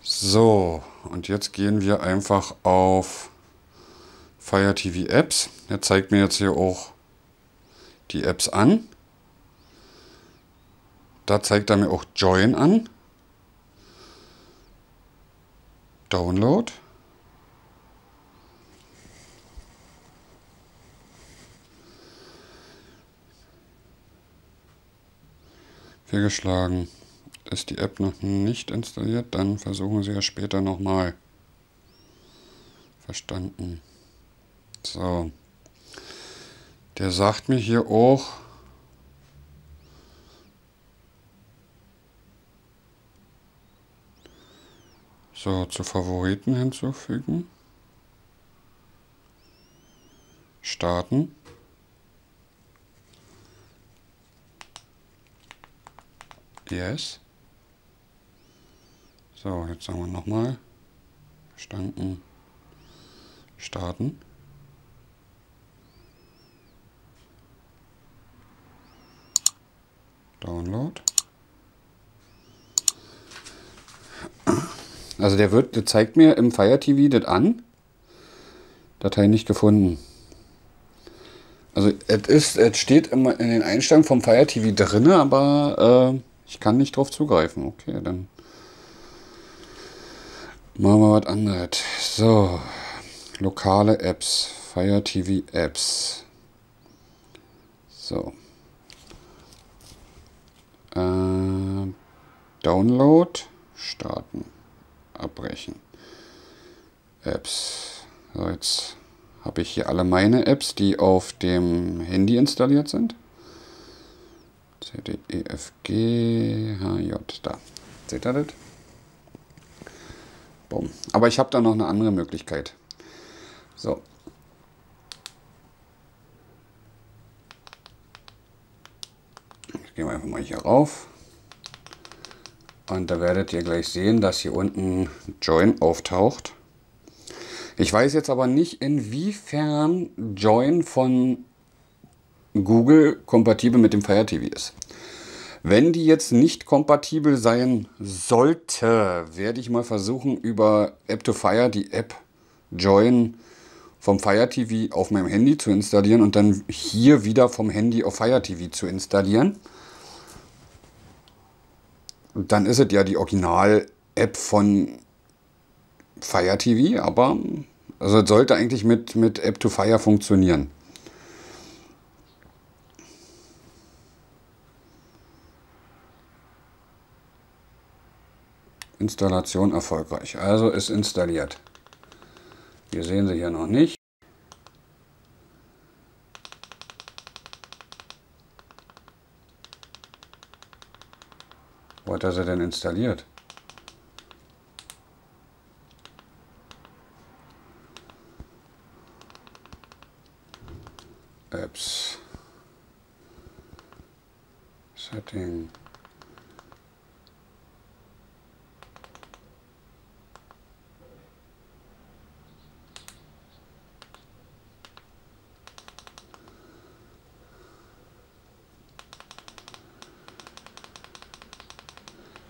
So, und jetzt gehen wir einfach auf Fire TV Apps. Er zeigt mir jetzt hier auch die Apps an. Da zeigt er mir auch Joyn an. Download. Fehlgeschlagen. Ist die App noch nicht installiert? Dann versuchen Sie ja später nochmal. Verstanden. So, der sagt mir hier auch, so, zu Favoriten hinzufügen, starten. Yes. So, jetzt sagen wir nochmal, verstanden, starten. Download. Also der zeigt mir im Fire TV das an. Datei nicht gefunden. Also es steht immer in den Einstellungen vom Fire TV drin, aber ich kann nicht drauf zugreifen. Okay, dann machen wir was anderes. So, lokale Apps, Fire TV Apps. So. Download, starten, abbrechen. Apps. So, jetzt habe ich hier alle meine Apps, die auf dem Handy installiert sind. CD, EF, G, HJ, da. Seht ihr das? Boom. Aber ich habe da noch eine andere Möglichkeit. So. Jetzt gehen wir einfach mal hier rauf. Und da werdet ihr gleich sehen, dass hier unten Joyn auftaucht. Ich weiß jetzt aber nicht, inwiefern Joyn von Google kompatibel mit dem Fire TV ist. Wenn die jetzt nicht kompatibel sein sollte, werde ich mal versuchen, über App2Fire die App Joyn vom Fire TV auf meinem Handy zu installieren und dann hier wieder vom Handy auf Fire TV zu installieren. Und dann ist es ja die Original-App von Fire TV, aber also es sollte eigentlich mit App2Fire funktionieren. Installation erfolgreich. Also ist installiert. Wir sehen sie hier noch nicht. Wo hat er sie denn installiert? Apps. Setting.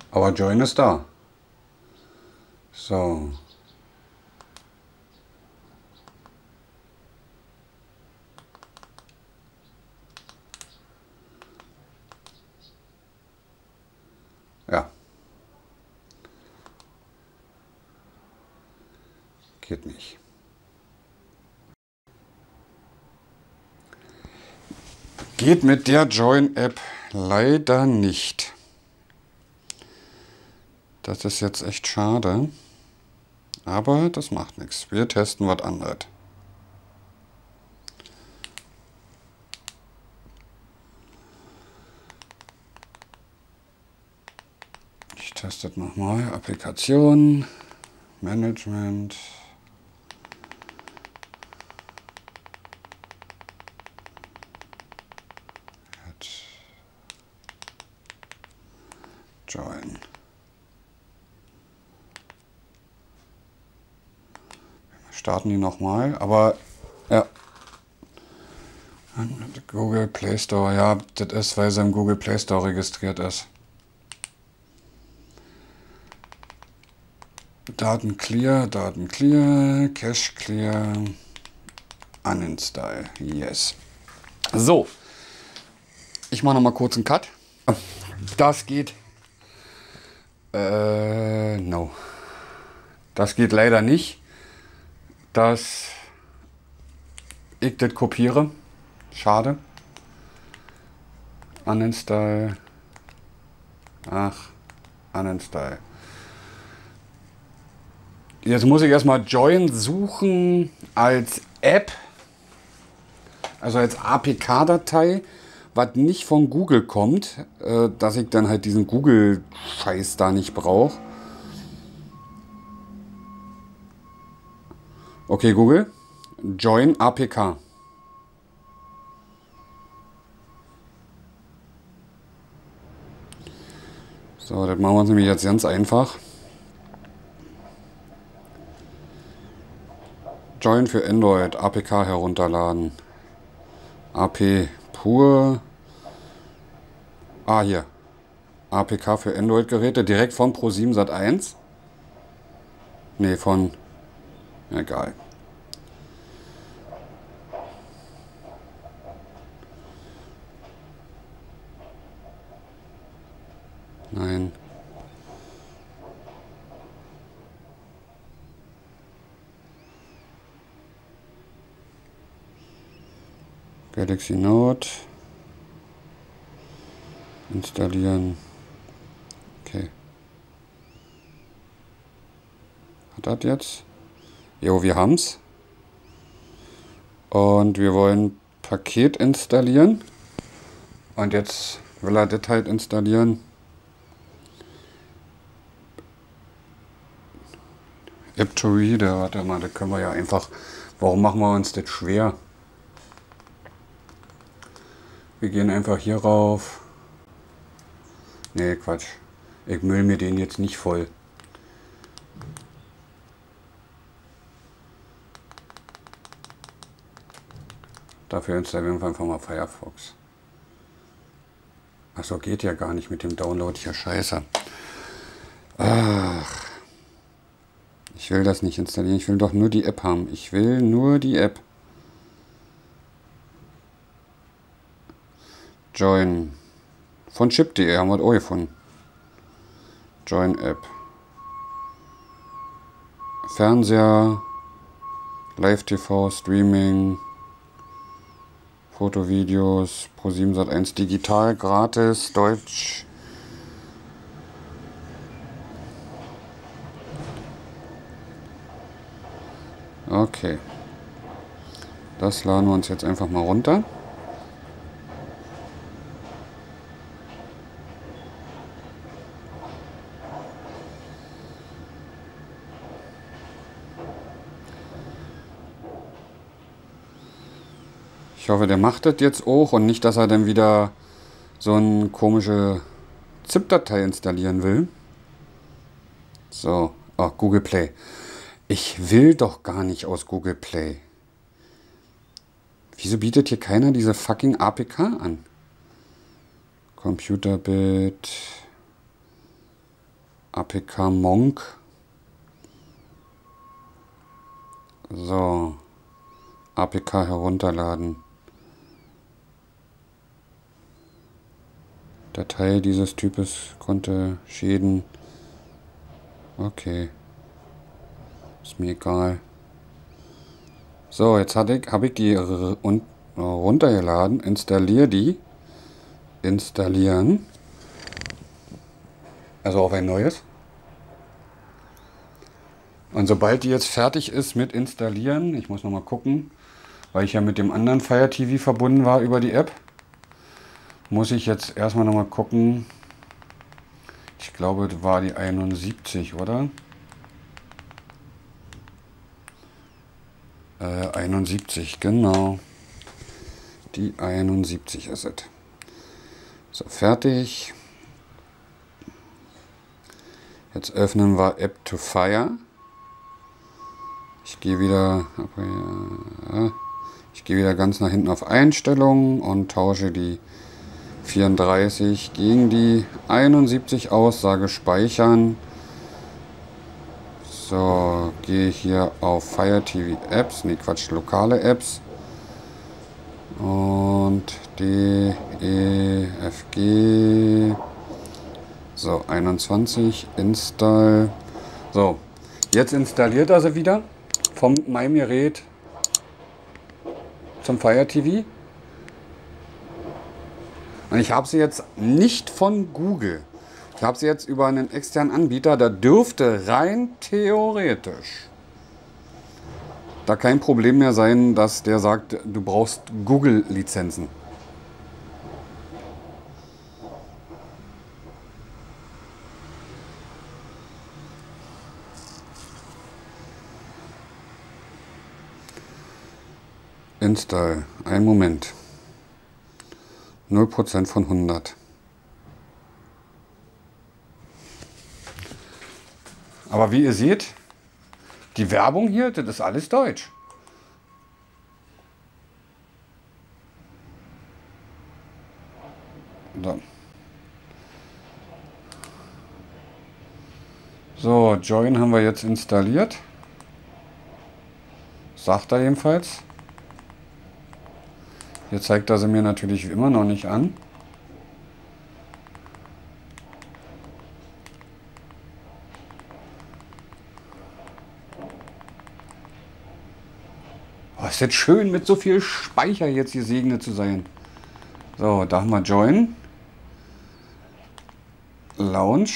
Aber Joyn ist da. So. Ja. Geht nicht. Geht mit der Joyn-App leider nicht. Das ist jetzt echt schade, aber das macht nichts. Wir testen was anderes. Ich teste nochmal. Applikation, Management. Joyn. Starten die nochmal, aber ja. Google Play Store, ja, das ist, weil sie im Google Play Store registriert ist. Daten clear, Cache clear, uninstall, yes. So, ich mache nochmal kurz einen Cut. Das geht, no. Das geht leider nicht. Dass ich das kopiere. Schade. Uninstall. Ach, uninstall. Jetzt muss ich erstmal Joyn suchen als App, also als APK-Datei, was nicht von Google kommt, dass ich dann halt diesen Google-Scheiß da nicht brauche. Okay, Google, Joyn APK. So, das machen wir uns nämlich jetzt ganz einfach. Joyn für Android, APK herunterladen. AP Pure Ah, hier. APK für Android-Geräte. Direkt von ProSieben Sat.1. Ne, von... Egal. Nein. Galaxy Note. Installieren. Okay. Hat das jetzt? Jo, wir haben's. Und wir wollen Paket installieren. Und jetzt will er das halt installieren. App2Reader, warte mal, das können wir ja einfach... Warum machen wir uns das schwer? Wir gehen einfach hier rauf. Nee, Quatsch. Ich müll mir den jetzt nicht voll. Dafür installieren wir einfach mal Firefox. Achso, geht ja gar nicht mit dem Download hier, scheiße. Ach. Ich will das nicht installieren, ich will doch nur die App haben. Ich will nur die App. Joyn. Von chip.de haben wir das auch gefunden. Joyn App. Fernseher, Live-TV, Streaming, Fotovideos, ProSieben Sat.1 digital, gratis, Deutsch. Okay. Das laden wir uns jetzt einfach mal runter. Ich hoffe, der macht das jetzt auch und nicht, dass er dann wieder so eine komische ZIP-Datei installieren will. So, oh, Google Play. Ich will doch gar nicht aus Google Play. Wieso bietet hier keiner diese fucking APK an? Computerbild. APK Monk. So. APK herunterladen. Datei dieses Types konnte Schäden. Okay. Ist mir egal. So, jetzt habe ich die runtergeladen. Installiere die. Installieren. Also auf ein neues. Und sobald die jetzt fertig ist mit Installieren, ich muss nochmal gucken, weil ich ja mit dem anderen Fire TV verbunden war über die App, muss ich jetzt erstmal nochmal gucken. Ich glaube, das war die 71, oder? 71, genau. Die 71 ist es. So, fertig. Jetzt öffnen wir App2Fire. Ich gehe wieder, ganz nach hinten auf Einstellungen und tausche die 34 gegen die 71 aus, sage Speichern. So, gehe hier auf Fire TV Apps, ne Quatsch, lokale Apps. Und D, E, F, G. So, 21, Install. So, jetzt installiert er sie wieder von meinem Gerät zum Fire TV. Und ich habe sie jetzt nicht von Google. Ich habe sie jetzt über einen externen Anbieter, da dürfte rein theoretisch da kein Problem mehr sein, dass der sagt, du brauchst Google-Lizenzen. Install, einen Moment. 0% von 100. Aber wie ihr seht, die Werbung hier, das ist alles deutsch. So. So, Joyn haben wir jetzt installiert. Sagt er jedenfalls. Hier zeigt er sie mir natürlich immer noch nicht an. Oh, ist jetzt schön, mit so viel Speicher jetzt gesegnet zu sein. So, da haben wir Joyn. Lounge.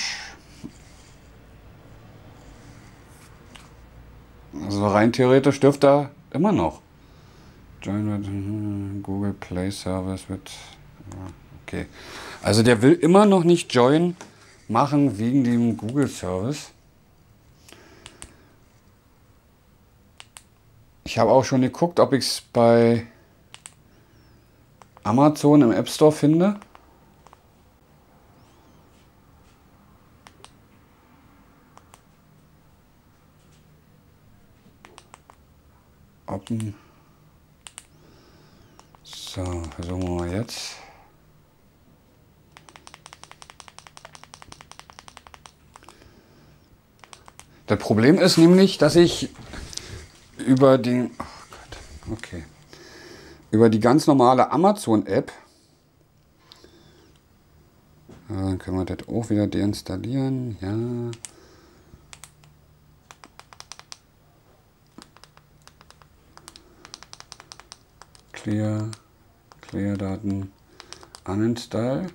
Also rein theoretisch dürfte er immer noch. Joyn Google Play Service wird. Okay. Also der will immer noch nicht Joyn machen wegen dem Google Service. Ich habe auch schon geguckt, ob ich es bei Amazon im App Store finde. Open. So, versuchen wir mal jetzt. Das Problem ist nämlich, dass ich über den, oh Gott, okay, über die ganz normale Amazon-App, dann können wir das auch wieder deinstallieren, ja. Clear Daten, uninstall,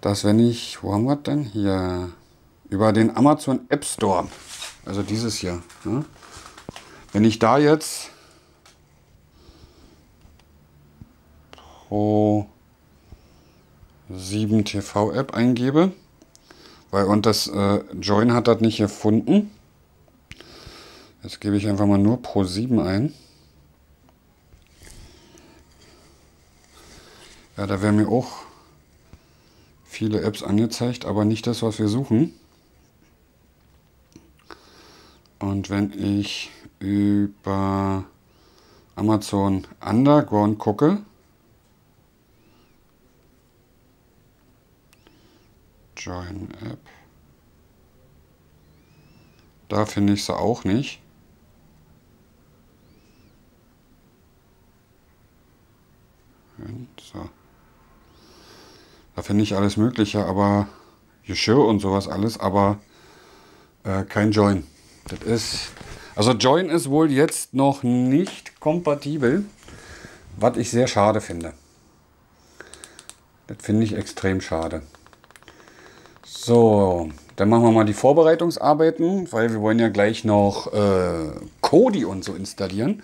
dass wenn ich, wo haben wir denn hier, über den Amazon App Store, also dieses hier, ne? Wenn ich da jetzt ProSieben TV App eingebe, weil und das Joyn hat das nicht gefunden. Jetzt gebe ich einfach mal nur ProSieben ein. Ja, da werden mir auch viele Apps angezeigt, aber nicht das, was wir suchen. Und wenn ich über Amazon Underground gucke, Joyn App, da finde ich sie auch nicht. So. Da finde ich alles Mögliche, aber Geschirr und sowas alles, aber kein Joyn. Das ist, also Joyn ist wohl jetzt noch nicht kompatibel, was ich sehr schade finde. Das finde ich extrem schade. So, dann machen wir mal die Vorbereitungsarbeiten, weil wir wollen ja gleich noch Kodi und so installieren.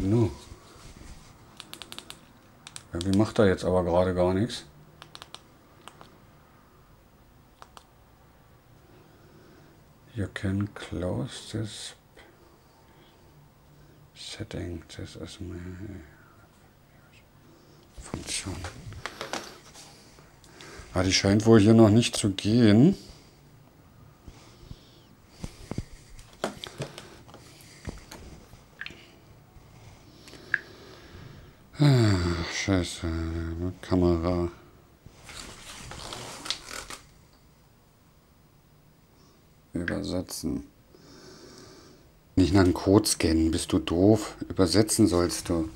No. Irgendwie macht er jetzt aber gerade gar nichts. You can close this setting. This is my Funktion. Ah, die scheint wohl hier noch nicht zu gehen. Scheiße, Kamera. Übersetzen. Nicht nach einem Code scannen, bist du doof. Übersetzen sollst du.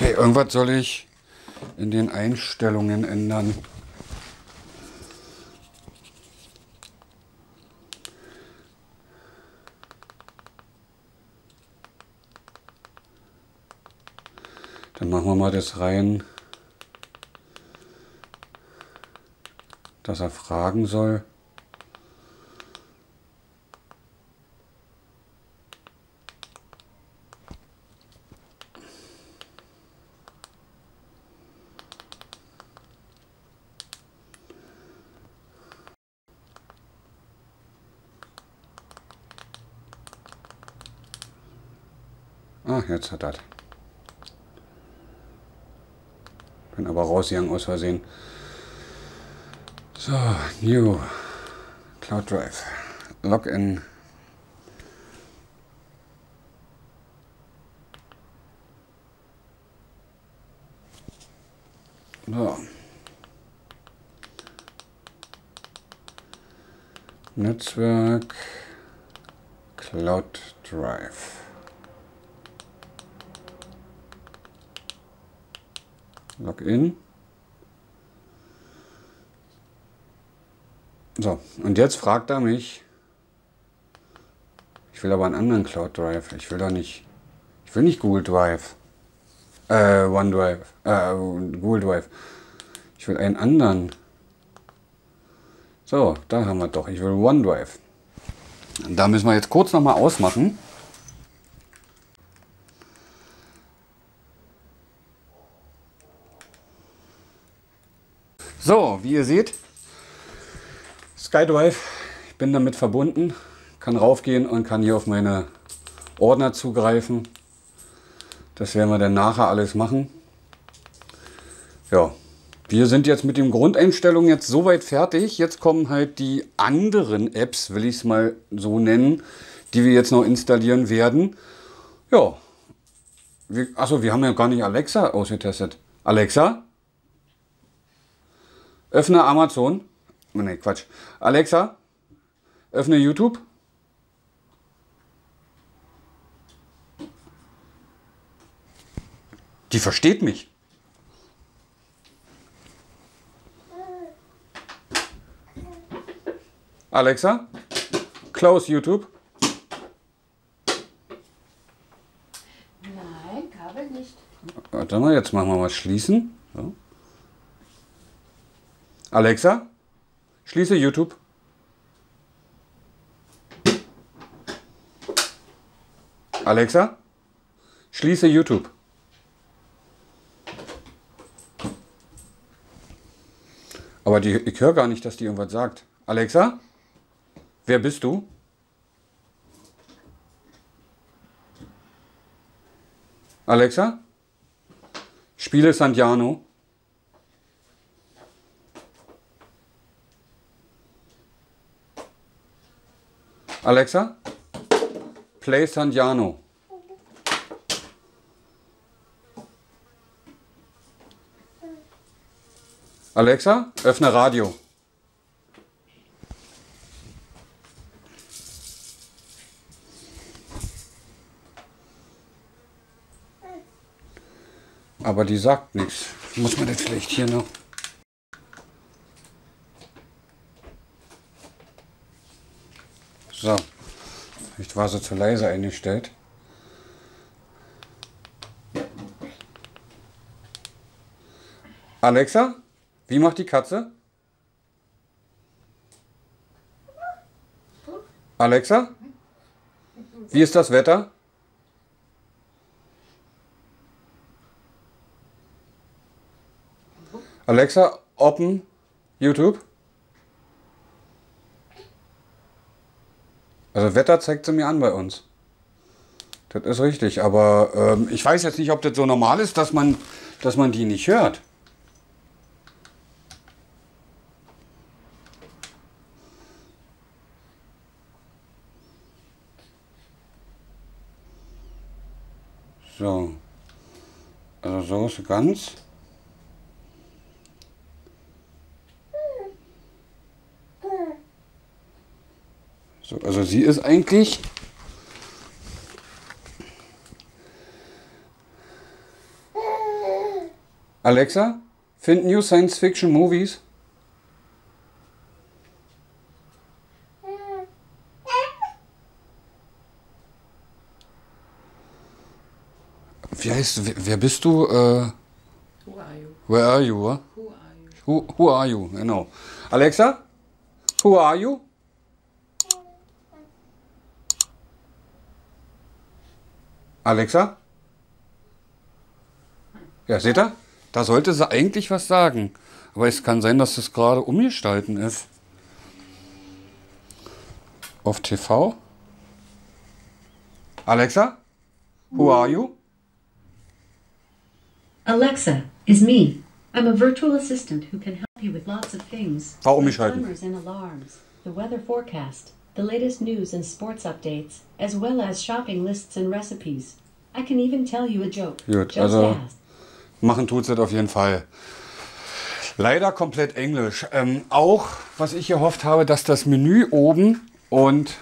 Irgendwas soll ich in den Einstellungen ändern. Dann machen wir mal das rein. dass er fragen soll. Ah, jetzt hat er. Bin aber rausgegangen aus Versehen. So, New Cloud Drive. Login. So. Netzwerk Cloud Drive. Login. So, und jetzt fragt er mich, ich will aber einen anderen Cloud Drive, ich will doch nicht, ich will nicht Google Drive, OneDrive, Google Drive, ich will einen anderen. So, da haben wir doch, ich will OneDrive. Und da müssen wir jetzt kurz nochmal ausmachen. So, wie ihr seht, SkyDrive, ich bin damit verbunden, kann raufgehen und kann hier auf meine Ordner zugreifen. Das werden wir dann nachher alles machen. Ja, wir sind jetzt mit den Grundeinstellungen jetzt soweit fertig. Jetzt kommen halt die anderen Apps, will ich es mal so nennen, die wir jetzt noch installieren werden. Ja, achso, wir haben ja gar nicht Alexa ausgetestet. Alexa? Öffne Amazon. Ne, Quatsch. Alexa, öffne YouTube. Die versteht mich. Alexa, close YouTube. Nein, Kabel nicht. Warte mal, jetzt machen wir mal schließen. So. Alexa, schließe YouTube. Alexa, schließe YouTube. Aber ich höre gar nicht, dass die irgendwas sagt. Alexa, wer bist du? Alexa, spiele Santiano. Alexa, play Santiano. Alexa, öffne Radio. Aber die sagt nichts. Muss man das vielleicht hier noch... So, ich war so zu leise eingestellt. Alexa, wie macht die Katze? Alexa, wie ist das Wetter? Alexa, open YouTube. Also Wetter zeigt sie mir an bei uns. Das ist richtig, aber ich weiß jetzt nicht, ob das so normal ist, dass man die nicht hört. So. Also so ist sie ganz. So, also sie ist eigentlich... Alexa, find new Science-Fiction Movies. Wie heißt... Wer bist du? Who are you? Where are you? Who are you? Who are you? Genau. Alexa, who are you? Alexa? Ja, seht ihr? Da sollte sie eigentlich was sagen. Aber es kann sein, dass das gerade umgestalten ist. Auf TV. Alexa, who are you? Alexa is me. I'm a virtual assistant who can help you with lots of things. Warum nicht halten? Timers and alarms, the weather forecast, the latest news and sports updates, as well as shopping lists and recipes. I can even tell you a joke. Gut, also machen tut's das auf jeden Fall. Leider komplett Englisch. Auch, was ich gehofft habe, dass das Menü oben und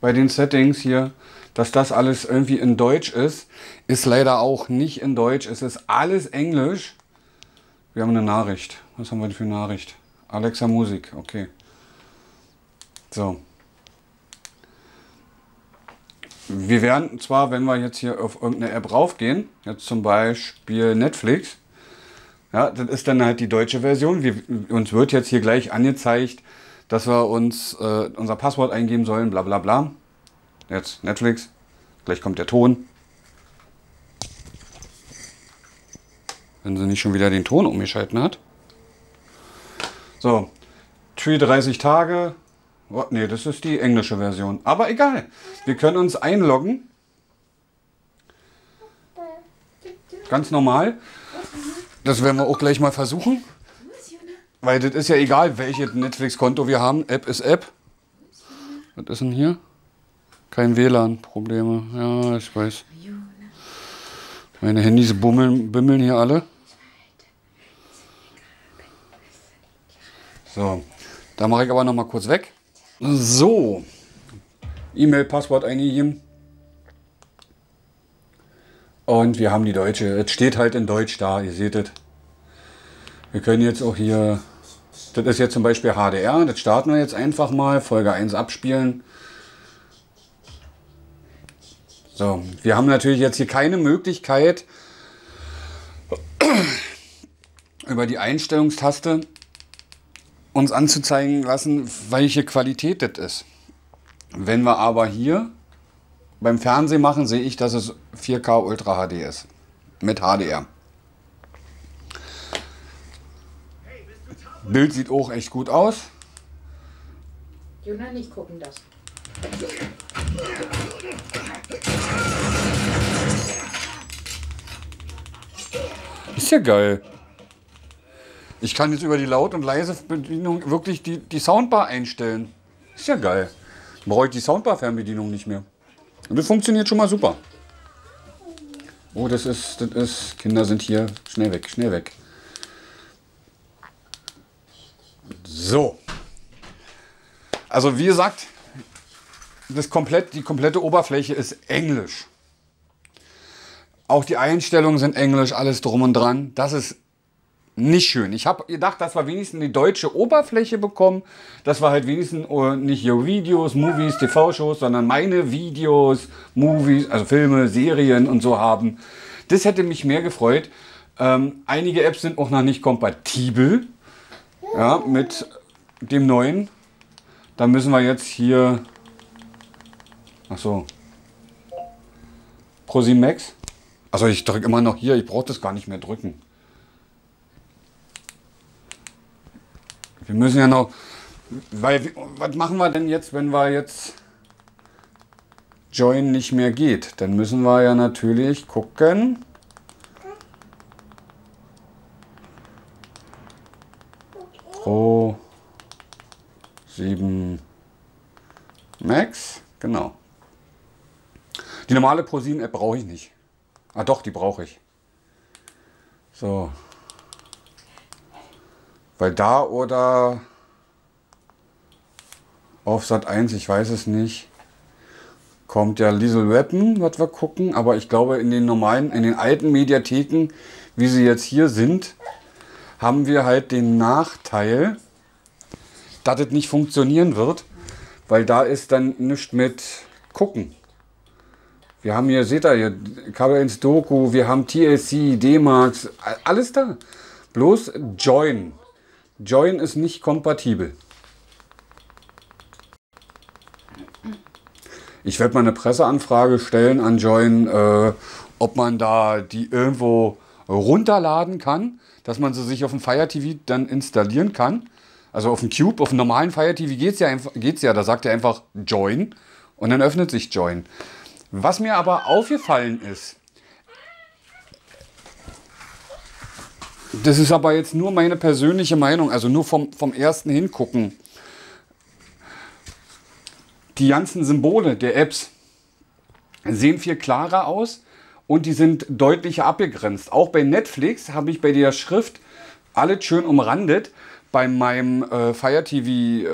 bei den Settings hier, dass das alles irgendwie in Deutsch ist, ist leider auch nicht in Deutsch. Es ist alles Englisch. Wir haben eine Nachricht. Was haben wir denn für eine Nachricht? Alexa Musik, okay. So. Wir werden zwar, wenn wir jetzt hier auf irgendeine App raufgehen, jetzt zum Beispiel Netflix, ja, das ist dann halt die deutsche Version. Uns wird jetzt hier gleich angezeigt, dass wir uns unser Passwort eingeben sollen, bla bla bla. Jetzt Netflix, gleich kommt der Ton. Wenn sie nicht schon wieder den Ton umgeschalten hat. So, 30 Tage. Oh, nee, das ist die englische Version. Aber egal, wir können uns einloggen. Ganz normal. Das werden wir auch gleich mal versuchen. Weil das ist ja egal, welches Netflix-Konto wir haben. App ist App. Was ist denn hier? Kein WLAN-Probleme. Ja, ich weiß. Meine Handys bimmeln hier alle. So, da mache ich aber noch mal kurz weg. So, E-Mail, Passwort eingegeben. Und wir haben die deutsche. Es steht halt in Deutsch da, ihr seht es. Wir können jetzt auch hier, das ist jetzt zum Beispiel HDR, das starten wir jetzt einfach mal, Folge 1 abspielen. So, wir haben natürlich jetzt hier keine Möglichkeit, über die Einstellungstaste uns anzuzeigen lassen, welche Qualität das ist. Wenn wir aber hier beim Fernsehen machen, sehe ich, dass es 4K Ultra HD ist, mit HDR. Bild sieht auch echt gut aus. Juna, nicht gucken das. Ist ja geil. Ich kann jetzt über die Laut- und Leise-Bedienung wirklich die Soundbar einstellen. Ist ja geil. Dann brauche ich die Soundbar-Fernbedienung nicht mehr. Und das funktioniert schon mal super. Oh, das ist, Kinder sind hier. Schnell weg, schnell weg. So, also wie gesagt, die komplette Oberfläche ist Englisch. Auch die Einstellungen sind Englisch, alles drum und dran. Das ist nicht schön. Ich habe gedacht, dass wir wenigstens die deutsche Oberfläche bekommen. Das war halt wenigstens nicht hier Videos, Movies, TV-Shows, sondern meine Videos, Movies, also Filme, Serien und so haben. Das hätte mich mehr gefreut. Einige Apps sind auch noch nicht kompatibel. Ja, mit dem neuen. Da müssen wir jetzt hier. Ach so. ProSieben Maxx. Also ich drücke immer noch hier, ich brauche das gar nicht mehr drücken. Wir müssen ja noch. Weil, was machen wir denn jetzt, wenn wir jetzt Joyn nicht mehr geht? Dann müssen wir ja natürlich gucken. ProSieben Maxx, genau. Die normale ProSieben App brauche ich nicht. Ah doch, die brauche ich. So. Weil da oder auf Sat.1, ich weiß es nicht, kommt ja Liesel Weapon, was wir gucken. Aber ich glaube, in den normalen, in den alten Mediatheken, wie sie jetzt hier sind, haben wir halt den Nachteil, dass es nicht funktionieren wird, weil da ist dann nichts mit gucken. Wir haben hier, seht ihr hier, Kabel 1 Doku, wir haben TLC, D-Max, alles da. Bloß Joyn. Joyn ist nicht kompatibel. Ich werde mal eine Presseanfrage stellen an Joyn, ob man da die irgendwo runterladen kann, dass man sie sich auf dem Fire TV dann installieren kann. Also auf dem Cube, auf dem normalen Fire TV geht's ja, da sagt er einfach Joyn und dann öffnet sich Joyn. Was mir aber aufgefallen ist, das ist aber jetzt nur meine persönliche Meinung, also nur vom ersten Hingucken. Die ganzen Symbole der Apps sehen viel klarer aus und die sind deutlicher abgegrenzt. Auch bei Netflix habe ich bei der Schrift alles schön umrandet. Bei meinem Fire TV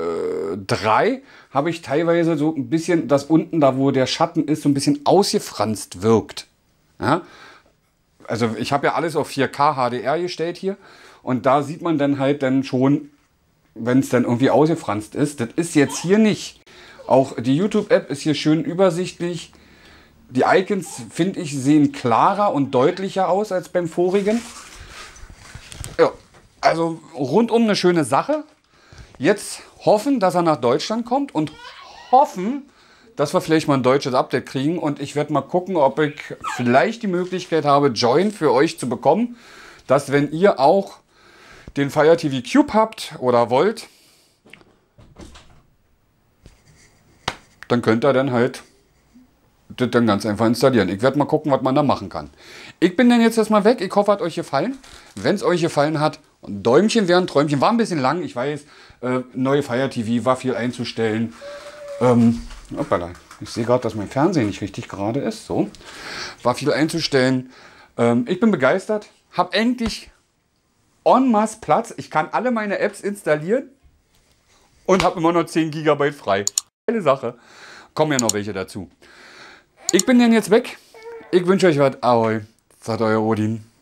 3 habe ich teilweise so ein bisschen, dass unten da, wo der Schatten ist, so ein bisschen ausgefranst wirkt. Ja? Also ich habe ja alles auf 4K HDR gestellt hier und da sieht man dann halt dann schon, wenn es dann irgendwie ausgefranst ist. Das ist jetzt hier nicht. Auch die YouTube-App ist hier schön übersichtlich. Die Icons, finde ich, sehen klarer und deutlicher aus als beim vorigen. Ja. Also rundum eine schöne Sache. Jetzt hoffen, dass er nach Deutschland kommt und hoffen, dass wir vielleicht mal ein deutsches Update kriegen. Und ich werde mal gucken, ob ich vielleicht die Möglichkeit habe, Joyn für euch zu bekommen. Dass, wenn ihr auch den Fire TV Cube habt oder wollt, dann könnt ihr dann halt das dann ganz einfach installieren. Ich werde mal gucken, was man da machen kann. Ich bin dann jetzt erstmal weg. Ich hoffe, hat euch gefallen. Wenn es euch gefallen hat, Däumchen wären Träumchen. War ein bisschen lang, ich weiß. Neue Fire TV, war viel einzustellen. Hoppala. Ich sehe gerade, dass mein Fernsehen nicht richtig gerade ist. So. War viel einzustellen. Ich bin begeistert. Hab endlich en masse Platz. Ich kann alle meine Apps installieren und habe immer noch 10 GB frei. Geile Sache. Kommen ja noch welche dazu. Ich bin dann jetzt weg. Ich wünsche euch was. Ahoi. Sagt euer Odin.